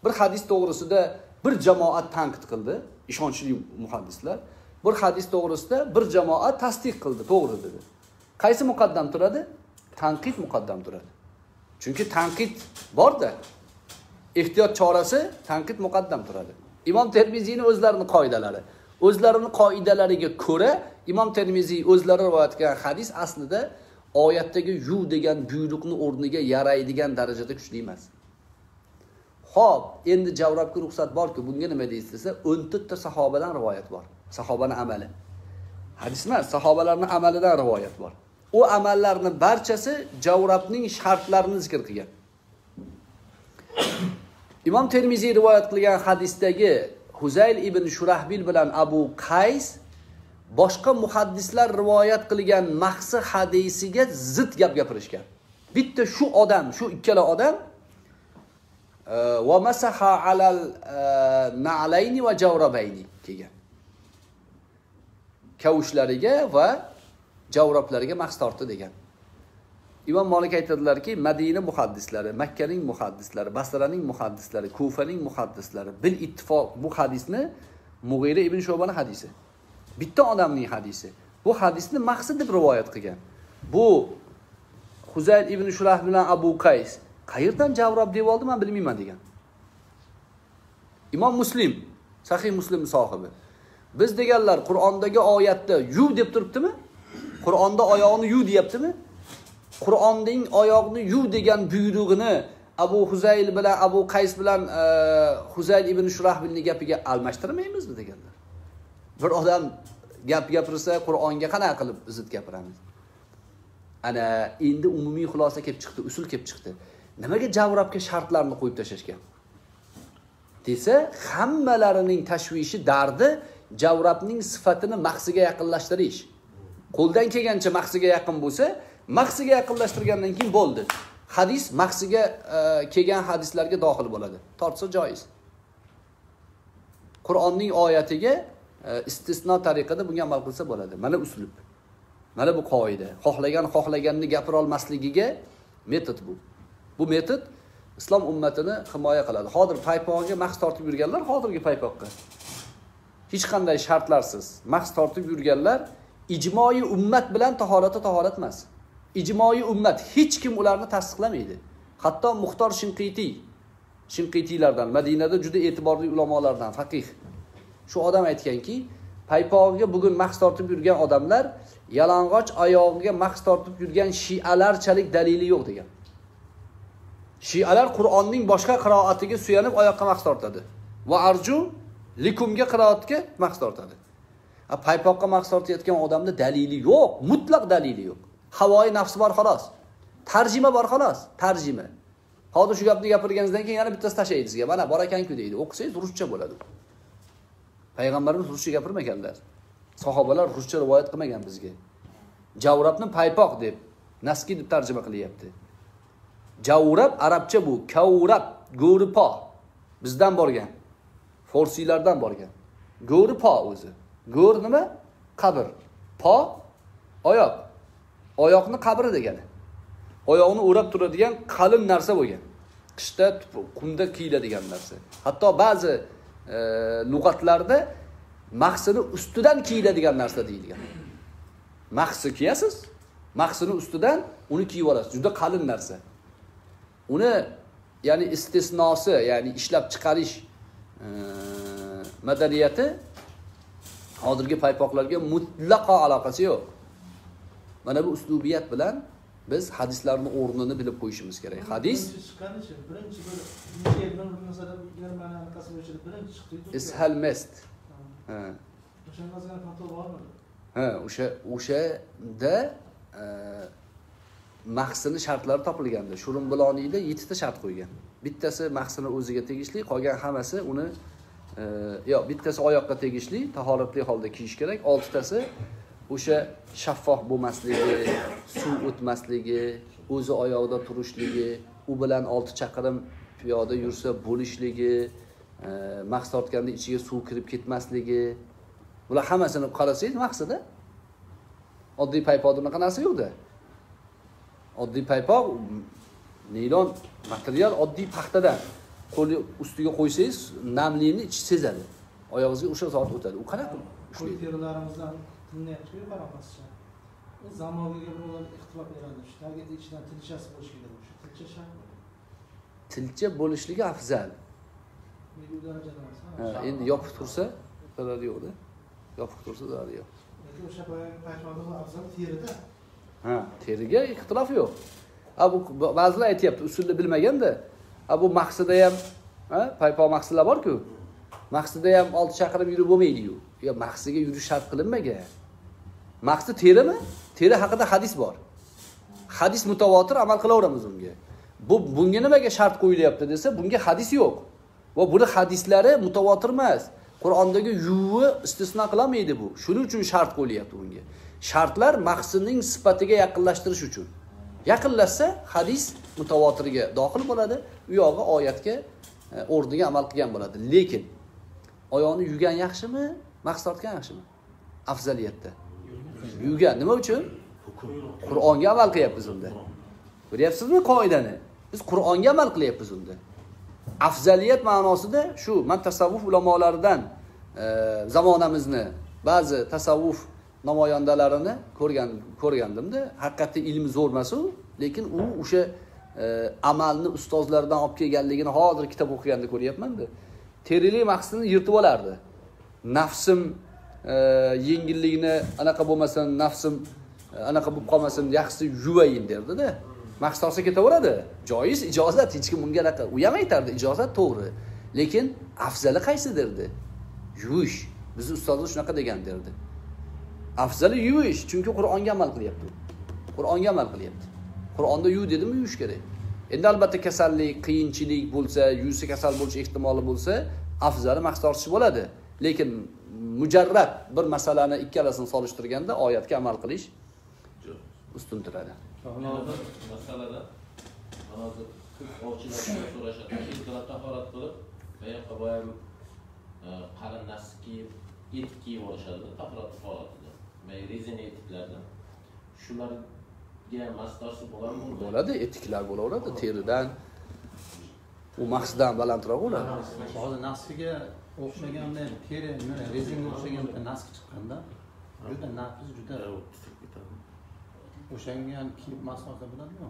Bir hadis to'g'risida bir jamoat tanqid qildi, ishonchli muhaddislar. Bir hadis doğrusunda bir jamoa tasdik kıldı, doğru dedi. Qaysi muqaddam turadi? Tanqid muqaddam turadi. Çünkü tanqid bor da, ehtiyot chorasi tanqid muqaddam turadi. İmam Tirmizi'nin o'zlarini qoidalari. O'zlarini qoidalariga ko'ra, İmam Tirmizi o'zlari rivoyat qilgan hadis aslida oyatdagi yu degan buyruqni o'rniga yaraydigan darajada kuchli emas. Xo'p, endi javrobga ruxsat bor-ku, bunga nima deysiz? 14 ta sahobadan rivoyat bor. Sahobaning amali. Hadis emas, sahobalarning amalidan rivoyat bor. O amallarning barchasi Javrabning shartlarini zikr qilgan. İmam Tirmizi rivoyat qilgan hadisdagi Huzayl ibn Şurahbil bilan Abu Kays boshqa muhaddislar rivoyat qilgan maqsi hadisiga zid gap gapirishgan. Bitta shu odam, shu ikkala odam va masaha alal na'layni va jawrabayni degan. Kavuşlariga va javroblariga mahs tortdi degan. İmam Malik aytadilar-ki, Madina muhaddislari, Makkaning muhaddislari, Basraning muhaddislari, Kufaning muhaddislari bil ittifoq bu hadisni Muğire İbn Şoban hadisi. Bitta odamning hadisi. Bu hadisni maqsad deb rivoyat qilgan. Bu Huzayl ibn Şurahbil bilan Abu Kays qayerdan javrob deb oldi men bilmayman degan. İmam Muslim, Sahih Muslim sahibi. Biz deganlar Qur'ondagi oyatda yu deb turibdimi? Qur'onda oyoqni yu deyaptimi? Qur'onning oyoqni yu degan buyrug'ini Abu Huzayl bilan Abu Qays bilan Huzayl ibn Şurahbilning gapiga almashtirmaymizmi deganlar. Bir odam gap gapirsa Qur'onga qanaqa qilib zid gapiramiz? Ana endi umumiy xulosa kelib chiqdi, usul kelib chiqdi. Nimaga javrobga shartlarni qo'yib tashlashgan? Desa, hammalarining tashvishi, dardi Javrabning sifatini maqsiga yaqinlashtirish. Qo'ldan kelgancha maqsiga yaqin bo'lsa, maqsiga yaqinlashtirgandan keyin bo'ldi. Hadis maqsiga kelgan hadislarga dohil bo'ladi. Tortsa joiz. Qur'onning oyatiga istisno tariqada bunga amal qilsa bo'ladi. Mana uslub. Mana bu qoida. Xohlaganni gapira olmasligiga metod bu. Bu metod islom ummatini himoya qiladi. Hozir paypoqqa mahs tortib yurganlar, hozirgi paypoqqa hech qanday shartlarsiz mahs tortib yurganlar ijmoiy ummat bilan tahorat emas. Ijmoiy ummat hech kim ularni tasdiqlamaydi. Hatto Muxtor Shinqitiylardan, Madinada juda e'tiborli ulamolardan, faqih. Shu odam aytganki, paypog'iga bugun mahs tortib yurgan odamlar yalang'och oyog'iga mahs tortib yurgan shialarchalik dalili yo'q degan. Shialar Qur'onning boshqa qiroatiga suyanib oyoqqa mahs tortadi. Va arju likumga qiroatga mahs tortadi. Paypoqqa mahs tortayotgan odamda dalili yo'q, mutlaq dalili yo'q. Havoi nafsi bor xolos. Tarjima bor xolos, tarjima. Hozir shu gapni gapirganingizdan keyin yana bittasi tashlaydi sizga. Mana bor ekan-ku deydi. O'qisangiz ruscha bo'ladi. Payg'ambarimiz ruscha gapirmaganlar. Sahobalar ruscha rivoyat qilmagan bizga. Javrabni paypoq deb, naski deb tarjima qilyapti. Javrab arabcha bu, kavrab, go'ripo bizdan borgan. Forsiylardan borgan. Go'ri po o'zi. Go'r nima? Qabr. Po oyoq. Oyoqni qabri degani. Oyoqni o'rab turadigan qalin narsa bo'lgan. qishda qumda kiyiladigan narsa. Hatto ba'zi lug'atlarda mahsini ustidan kiyiladigan narsa deyilgan. Mahsi kiyasiz, mahsini ustidan uni kiyib olasiz. Juda qalin narsa. Uni yani istisnosi, yani ishlab chiqarish madaniyati hozirgi paypoqlarga mutlaqo aloqasi yo'q. Mana bu uslubiyat bilan biz hadislarning o'rnini bilib qo'yishimiz kerak. Hadis birinchi bir masalan Germaniyaning qasmichida birinchi chiqdi. Ishal mest. Ha. O'shandan fatvo bormi? Ha, o'shada mahsini shartlari topilganda Shurumbiloniyda 7 ta shart qo'ygan. Bittasi mahsini o'ziga tegishli, qolgan hammasi uni yo'q, bittasi oyoqqa tegishli, tahoratli holda kiyish kerak. 6 tasi o'sha shaffof bo'lmasligi, suv o'tmasligi, o'zi oyoqda turishligi, u bilan 6 chaqirim piyoda yursa bo'lishligi, mahs tortganda ichiga suv kirib ketmasligi. Bular hammasini qarasangiz maqsadi oddiy paypoqda unaqa narsa yo'q-da. Oddiy paypoq naylon material, oddiy paxtadan qo'li ustiga qo'ysangiz namlikni ichi sezadi. Oyog'ingizga o'sha soat o'tadi. U qanaqa ushlaydi? Terilarimizdan tinmayapti-ku qarabascha. Bu zamonaviy bilan ixtilof beradi. Tagiga ichidan tilchasi bo'lish kerak o'sha. Tilcha shart. Tilcha bo'lishligi afzal. Ha, endi yopiq tursa zarari yo'q-da. Yopiq tursa zarari yo'q. Lekin o'sha paypoqning afzal terida. Ha, teriga ixtilof yo'q. Abu ba'zilar aytayapti, usulni bilmaganda bu maqsida ham, paypoq maqsidlar bor-ku. Maqsida ham 6 chaqirim yurib bo'lmaydi-ku. Ya maqsiga yurish shart qilinmagan. Maqsi terimi? Teri haqida hadis bor. Hadis mutawatir, amal qilaveramiz unga. Bunga nimaga shart qo'yilyapti desa, bunga hadis yo'q. Va buni hadislari mutawatir emas. Qur'ondagi yuvi istisno qilmaydi bu. Shuning uchun shart qo'yilyapti bunga. Shartlar maqsining sifatiga yaqinlashtirish uchun. Yaqinlashsa hadis mutawatirga dohil bo'ladi. U yo'g'i oyatga o'rniga amal qilgan bo'ladi. Lekin oyoqni yugan yaxshimi, maqsad tortgan yaxshimi? Afzaliyatda. Yugan nima uchun? Qur'onga amal qilyapmiz unda. Ko'ryapsizmi qoidani? Biz Qur'onga amal qilyapmiz unda. Afzaliyat ma'nosida shu, men tasavvuf ulamolaridan zamonamizni ba'zi tasavvuf namoyandalarini ko'rgandimda, haqiqatda ilmi zo'r emas-u, lekin u o'sha amalni ustozlardan olib kelganligini hozir kitob o'qiganda ko'ryapman-da. Terili maqsadini yirtib olardi. Nafsim yengilligini anaqa bo'lmasin, nafsim anaqa bo'lib qolmasin, yaxshisi yuvayin derdi-da. Maqsadsa ketaveradi. Joiz, ijozat, hech kim bunga anaqa u ham aytardi, ijozat to'g'ri. Lekin afzali qaysi derdi? Yuvish. Bizi ustozlar shunaqa degan derdi. Afzali yuvish, chunki Qur'onga amal qilyapti. Qur'onga amal qilyapti. Qur'onda yuv dedim, yuvish kerak. Endi albatta kasallik, qiyinchilik bo'lsa, yuvsa kasal bo'lish ehtimoli bo'lsa, afzali maqs tortish bo'ladi. Lekin mujarrad bir masalani ikkalasini solishtirganda oyatga amal qilish ustun turadi. Masalada hozir ovchilardan so'rashadi, "Sizlar tahorat qilib, qayoqqa borib, qalin nas kiyib, it kiyib olishadi, tahorat holatida." Men rezinetlardan shular ya mastarsi bo'larmi? Bo'ladi, etiklar bo'laveradi, teridan. U maqsdan balandroq bo'ladi. Hozir naskiga o'xshaganda ham teri, mana rezinga o'xshagan bir naski chiqqanda juda nafiz, juda ravot tushib ketadi. O'shanga ham kiyib masxosa bo'ladimi?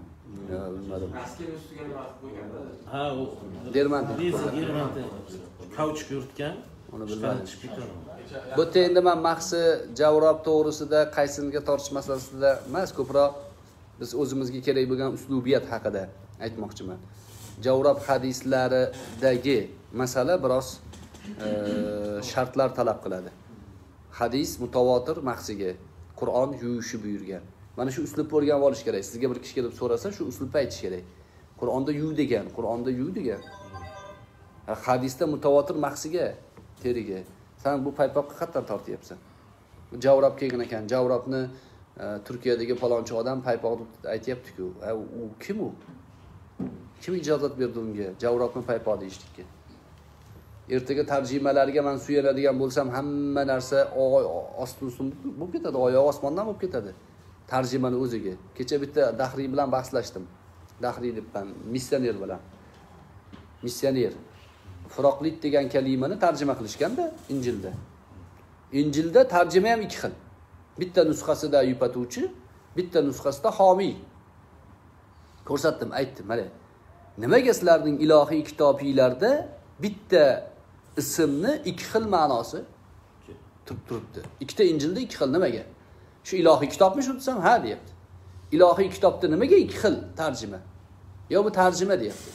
Yo'q, bilmadim. Naskining ustiga nima qo'yganda? Ha, u dermant. Dermant. Kauchuk yurtgan, uni bilmadim. Bu endi men maqsi javrob to'g'risida qaysiniga tortish masalasida emas, ko'proq biz o'zimizga kerak bo'lgan uslubiyat haqida aytmoqchiman. Javrob hadislaridagi masala biroz shartlar talab qiladi. Hadis mutawatir maqsiga Qur'on yuvishi buyurgan. Mana shu uslubni o'rganib olish kerak. Sizga bir kishi kelib so'rasa, shu uslubni aytish kerak. Qur'onda yuv degan, Qur'onda yuv degan. Hadisda mutawatir maqsiga, teriga. Sen bu paypoqqa qattan tortyapsan. Bu javrob kelgan ekan, javrobni Turkiyadagi palonchi odam paypoq deb aytayapti-ku. U kim u? Kim ijozat berdi unga javrobni paypoq deyishlikka? Ertaga tarjimalarga men suyanadigan bo'lsam, hamma narsa ostun bo'lib ketadi, oyog'i osmondan bo'lib ketadi. Tarjimani o'ziga. Kecha bitta Dahriy bilan bahslashdim. Dahriy deb, missioner bilan. misyoner. Furaqlit degan kalimani tarjima qilishganda Injilda. Injilda tarjima ham ikki xil. Bitta nusxasida yupatuvchi, bitta nusxasida homiy. Ko'rsatdim, aytdim, mana. Nimaga sizlarning ilohiy kitobingizlarda bitta ismni ikki xil ma'nosi turibdi. Ikkita Injilda ikki xil nimaga? Shu ilohiy kitobmi shu desam, ha deyapti. Ilohiy kitobda nimaga ikki xil tarjima? Yo bu tarjima deyapti.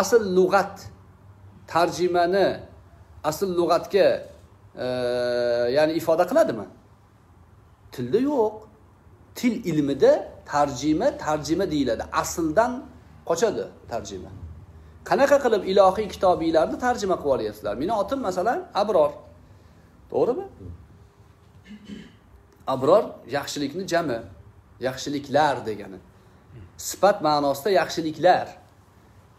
Asl lug'at tarjimani asl lug'atga yani ifoda qiladimi? Tilda yo'q. Til ilmida tarjima deyiladi. Asldan qochadi tarjima. Qanaqa qilib ilohiy kitobingizlarni tarjima qilib olyapsizlar? Meni otim masalan Abror. To'g'rimi? Abror yaxshilikni jami, yaxshiliklar degani. Sifat ma'nosida yaxshiliklar.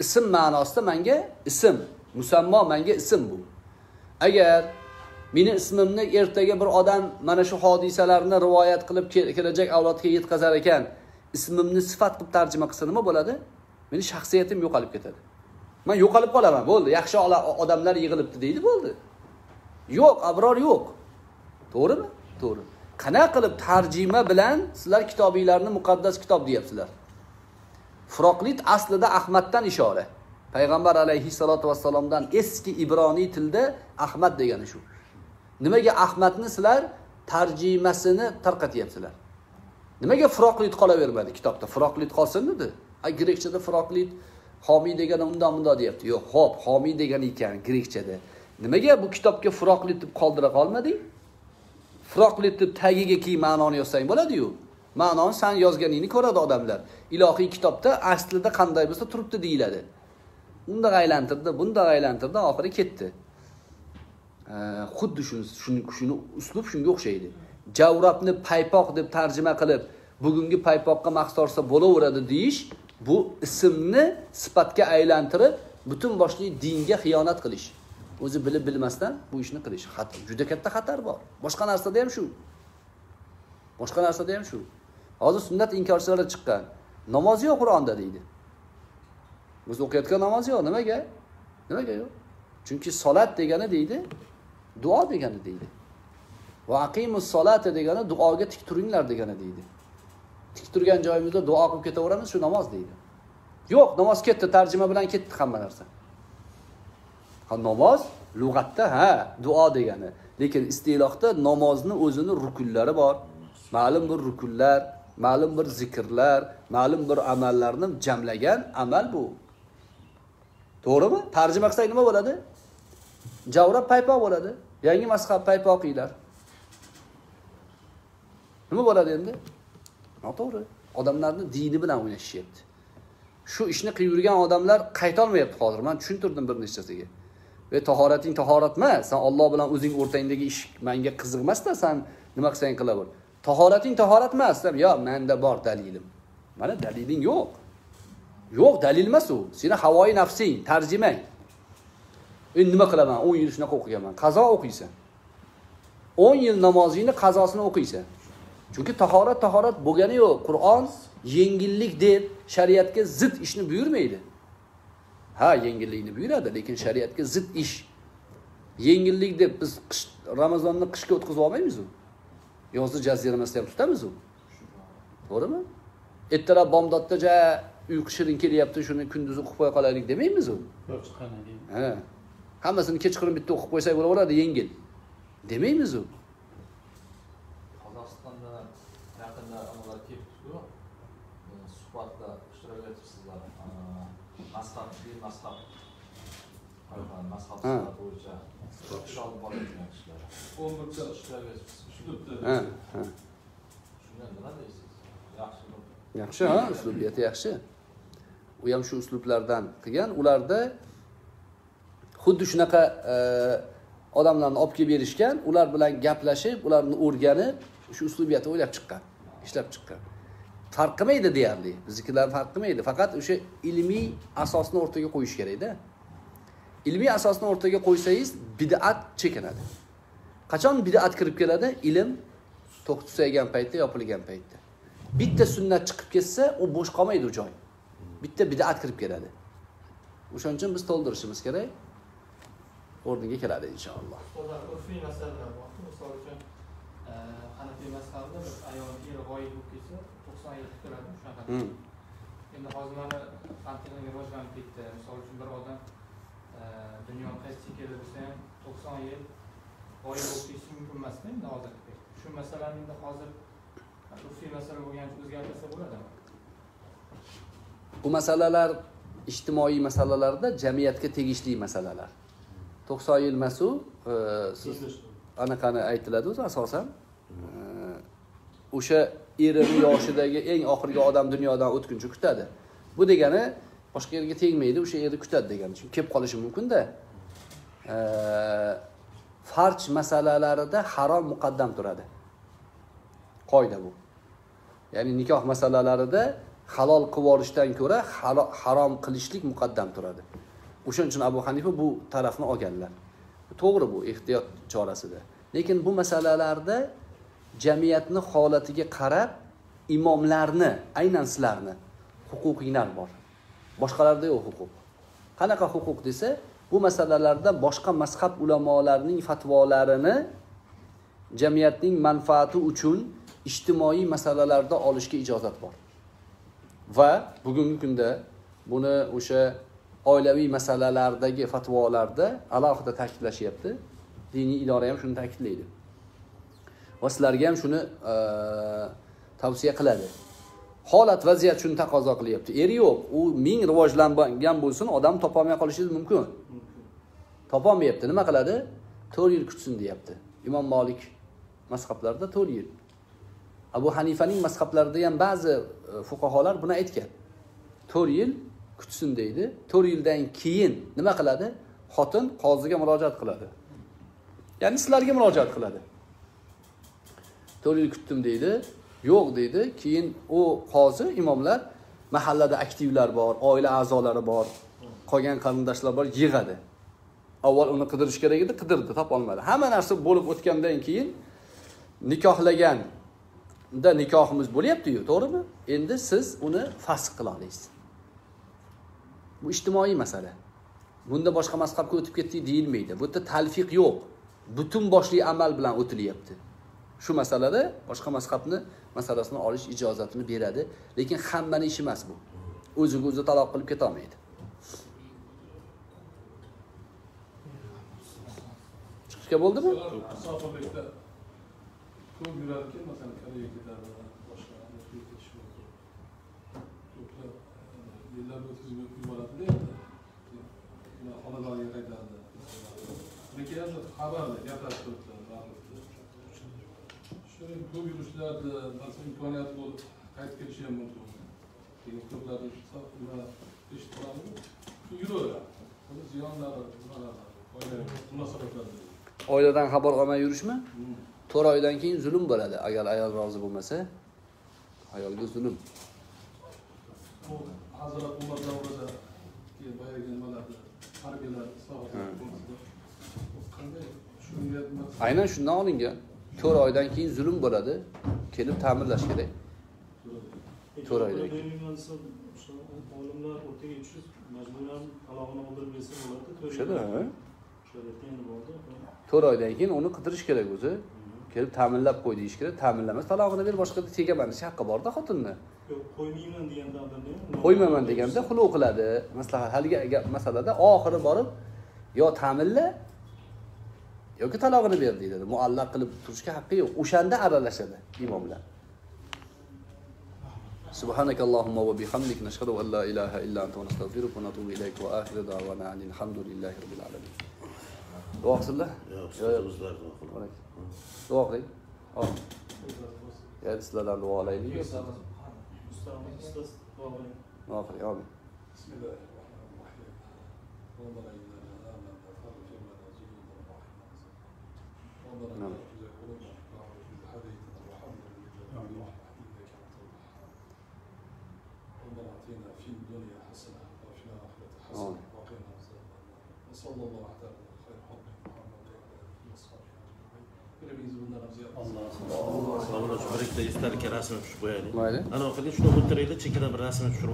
Ism ma'nosida menga ism, musammo menga ism bu. Agar meni ismimni ertaga bir odam mana shu hodisalarni rivoyat qilib kelajak avlodga yetkazar ekan, ismimni sifat qilib tarjima qilsa nima bo'ladi? Meni shaxsiyatim yo'qolib ketadi. Men yo'qolib qolaman, bo'ldi, yaxshi odamlar yig'ilibdi deydi, bo'ldi. Yo'q, Abror yo'q. To'g'rimi? To'g'ri. Qanaqa qilib tarjima bilan sizlar kitobingizlarni muqaddas kitob deyapsizlar? Furaqlit aslida Ahmaddan ishora. Payg'ambar alayhissalatu vassalomdan eski ibroniy tilda Ahmad degani shu. Nimaga Ahmadni sizlar tarjimasini tarqatyapsizlar? Nimaga Furaqlit qolavermadi kitobda? Furaqlit qolsin-da. Grekchada Furaqlit homiy degani undan-bundan deyapti. Yo'q, hop, homiy degani ekan Grekchada. Nimaga bu kitobga Furaqlit deb qoldira qolmading? Furaqlit deb tagiga ki ma'noni yozsang bo'ladi-yu. Ma'noni sen yozganingni ko'radi odamlar. Ilohiy kitobda aslida qanday bo'lsa turibdi deyiladi. Unda aylantirdi, bunda aylantirdi, oxiri ketdi. Xuddi shuni uslub shunga o'xshaydi. Javrabni paypoq deb tarjima qilib, bugungi paypoqqa mahsorsa bo'laveradi deyish, bu ismni sifatga aylantirib, butun boshli dinga xiyonat qilish. O'zi bilib bilmasdan bu ishni qilish xatar, juda katta xatar bor. Boshqa narsada ham shu. Hozir sunnat inkorchilari chiqqan. Namoz yo'q Qur'onda deydi. Biz o'qiyotgan namoz yo'q, nimaga? Nimaga yo'q? Chunki salat degani deydi, duo degani deydi. Va aqimus salata degani duoga tik turinglar degani deydi. Tik turgan joyimizda duo qilib ketaveramiz, shu namoz deydi. Yo'q, namoz ketdi, tarjima bilan ketdi hamma narsa. Ha namoz lug'atda ha duo degani, lekin istilohda namozning o'zini rukunlari bor. Ma'lum bir rukunlar, ma'lum bir zikrlar, ma'lum bir amallarni jamlagan amal bu. To'g'rimi? Tarjima qilsak nima bo'ladi? Javrab paypoq bo'ladi. Yangi mazhab paypoqinglar. Nima bo'ladi endi? Noto'g'ri. Odamlarni dini bilan o'ynashyapti. Shu ishni qilib yurgan odamlar qayta olmayapti hozir. Men tushuntirdim bir nechtasiga. Ve tahorating tahorat emas. Sen Alloh bilan o'zing o'rtangdagi ish menga qiziq emas-da, sen nima qilsang qilaver. Tahorating tahorat emas, yo, menda bor dalilim. Mana daliling yo'q. Yo'q, dalil emas u. Seni havoi nafsing, tarjimang. Endi nima qilaman? 10 yil shunaqa o'qiganman. Qazo o'qiysan. 10 yil namozingni qazosini o'qiysan. Chunki tahorat bo'lgani yo'q. Qur'on yengillik deb shariatga zid ishni buyurmaydi. Ha, yengillikni buyuradi, lekin shariatga zid ish. Yengillik deb biz Ramazonni qishga o'tkazib olmaymiz-ku. Yozni jaziramasida ham tutamiz u. To'g'rimi? Ertalab bomdodda uyqu shirin kelyapti, shuni kunduzi o'qib qo'ya qolaylik demaymiz u. Yo'q, qanday? Ha. Hammasini kechqurun bitta o'qib qo'ysak bo'laveradi, yengil. Demaymiz u. Qozog'istonda yaqinda amallar kelibdi-ku. Suhbatda ishtirok etisizlar. Mazhab. Mazhab bo'yicha ishtirok bo'lgan kishilar. 11ta ishtirok etisizlar. Ha. Yaxshi, ha, uslubiyati yaxshi. U ham shu uslublardan qilgan. Ularda xuddi shunaqa odamlarni olib kelib berishgan, ular bilan gaplashib, ularni o'rganib, shu uslubiyatni ishlab chiqqan. Farq qilmaydi deyarli. Biznikilar farq qilmaydi. Faqat o'sha ilmiy asosni o'rtaga qo'yish kerak-da. Ilmiy asosni o'rtaga qo'ysangiz, bid'at chekinadi. Qachon bid'at kirib keladi? Ilm to'xtatilgan paytda, yopilgan paytda. Bitta sunnat chiqib ketsa, u bo'sh qolmaydi u joy. Bitta bid'at kirib keladi. O'shaning uchun biz to'ldirishimiz kerak. O'rniga keladi inshaalloh. O'zlar urfiy masalalar bor. Misol uchun Hanafiy mazhabida bir ayol eri g'oyib bo'lib ketsa 90 yil turadi shunaqada. Endi hozirlari qanday rivojlanib ketdi. Misol uchun bir odam dunyo qaysi kelib bo'lsa ham 90 yil g'oyib bo'lib ketishi mumkin emas-da endi hozir. Shu masalani endi hozir urfiy masala bo'lgan o'zgartirsa bo'ladimi? Bu masalalar ijtimoiy masalalarda jamiyatga tegishli masalalar. 90 yil masu siz anaqani aytiladi-ku asosan. O'sha erini yoshidagi eng oxirgi odam dunyodan o'tguncha kutadi. Bu degani boshqa yerga tegmaydi, o'sha erni kutadi degani. Chunki kelib qolishi mumkin-da. Farz masalalarida harom muqaddam turadi. Qoida bu. Ya'ni nikoh masalalarida halol qivorishdan ko'ra harom qilishlik muqaddam turadi. O'shaning uchun Abu Hanifa bu tarafni olganlar. To'g'ri bu ehtiyot chorasida. Lekin bu masalalarda jamiyatning holatiga qarab imomlarni, aynan sizlarni huquqinglar bor. Boshqalarda yo'q huquq. Qanaqa huquq desa, bu masalalarda boshqa mazhab ulamolarining fatvolarini jamiyatning manfaati uchun ijtimoiy masalalarda olishga ijozat bor. Va bugungi kunda buni o'sha oilaviy masalalardagi fatvolarda alohida ta'kidlashyapti. Diniy idora ham shuni ta'kidlaydi. Va sizlarga ham shuni tavsiya qiladi. Holat vaziyat shuni taqozo qilyapti. Eri yo'q, u ming rivojlangan bo'lsin, odam topa olmay qolishingiz mumkin. Topa olmayapti. Nima qiladi? 4 yil kutsin deyapti. Imom Malik mazhablarida 4 yil. Abu Hanifaning mazhablarida ham ba'zi fuqaholar buni aytgan. 4 yil kutsin deydi. 4 yildan keyin nima qiladi? Xotin qoziga murojaat qiladi. Ya'ni sizlarga murojaat qiladi. 4 yil kutdim deydi. Yo'q deydi. Keyin u qozi, imomlar, mahallada aktivlar bor, oila a'zolari bor, qolgan qarindoshlar bor, yig'adi. Avval uni qidirish kerak edi, qidirdi, topa olmadi. Hamma narsa bo'lib o'tgandan keyin nikohlagan da nikohimiz bo'lyapti-yu, to'g'rimi? Endi siz uni fasq qila olasiz. Bu ijtimoiy masala. Bunda boshqa mazhabga o'tib ketdik deyilmaydi. Bu yerda talfiq yo'q. Butun boshli amal bilan o'tilyapti. Shu masalada boshqa mazhabni masalasini olish ijozatini beradi, lekin hammaning ishi emas bu. O'ziga o'zi taloq qilib keta olmaydi. Chiqishga bo'ldimi? Ko'p yurarkan, masalan, Koreya ketardi, boshqa yurtga ketishi mumkin. Ko'plab yillar o'tkazib yuboradida endi. Ular xonadonga qaytadi. Lekin ham xabarda gaplashib turibdi. Shunday ko'p yurishlarda masalan imkoniyat bo'lib qaytib kelishi ham mumkin. Lekin ko'plarning hisobida eshitib yuraveradi. Buni ziyonlari, foydalari, munosabatlari. Oiladan xabar olmay yurishmi? 4 oydan keyin zulm bo'ladi. Agar ayol rozi bo'lmasa, ayolga zulm. Hazrat Umar davrida boyagi nimalarni harbiylar hisobotini ko'rsatdi. Qanday shunga aynan shundan olingan. 4 oydan keyin zulm bo'ladi. Kelib ta'mirlash kerak. 4 oydan keyin. Olimlar o'rtaga tushib, majburan talog'ini o'ldirmasa bo'ladi. 4 oydan keyin uni qidirish kerak o'zi. Kelib ta'minlab qo'ydi ish kerak, ta'minlamas talog'ini ber, boshqada tegamanish haqqi bor-da xotinni. Qo'ymayman deganda ham, qo'ymayman deganda xulov qiladi. Maslahat haligi masalada oxiri borib yo ta'minla yoki talog'ini ber deydi. Muallaq qilib turishga haqqi yo'q. O'shanda aralashadi imomlar. Subhanakallahumma va bihamdik nashhadu an la ilaha illa anta nastaghfiruka va natubu ilayk va akhiru da'wana alhamdulillahi rabbil alamin. Duo qilsinlar. Yo'q, bizlar duo qilamiz. Duo qiling. Xo'p. Ya'ni sizlardan duo olaylik. Ustaz duo qiling. Duo qiling, amin. Bismillahirrohmanirrohim. Allah. Sabırla şu birlikte ister ki resmi düşüp yani. Ana o kadar şunu mutlaka çekilen bir resmi düşürme.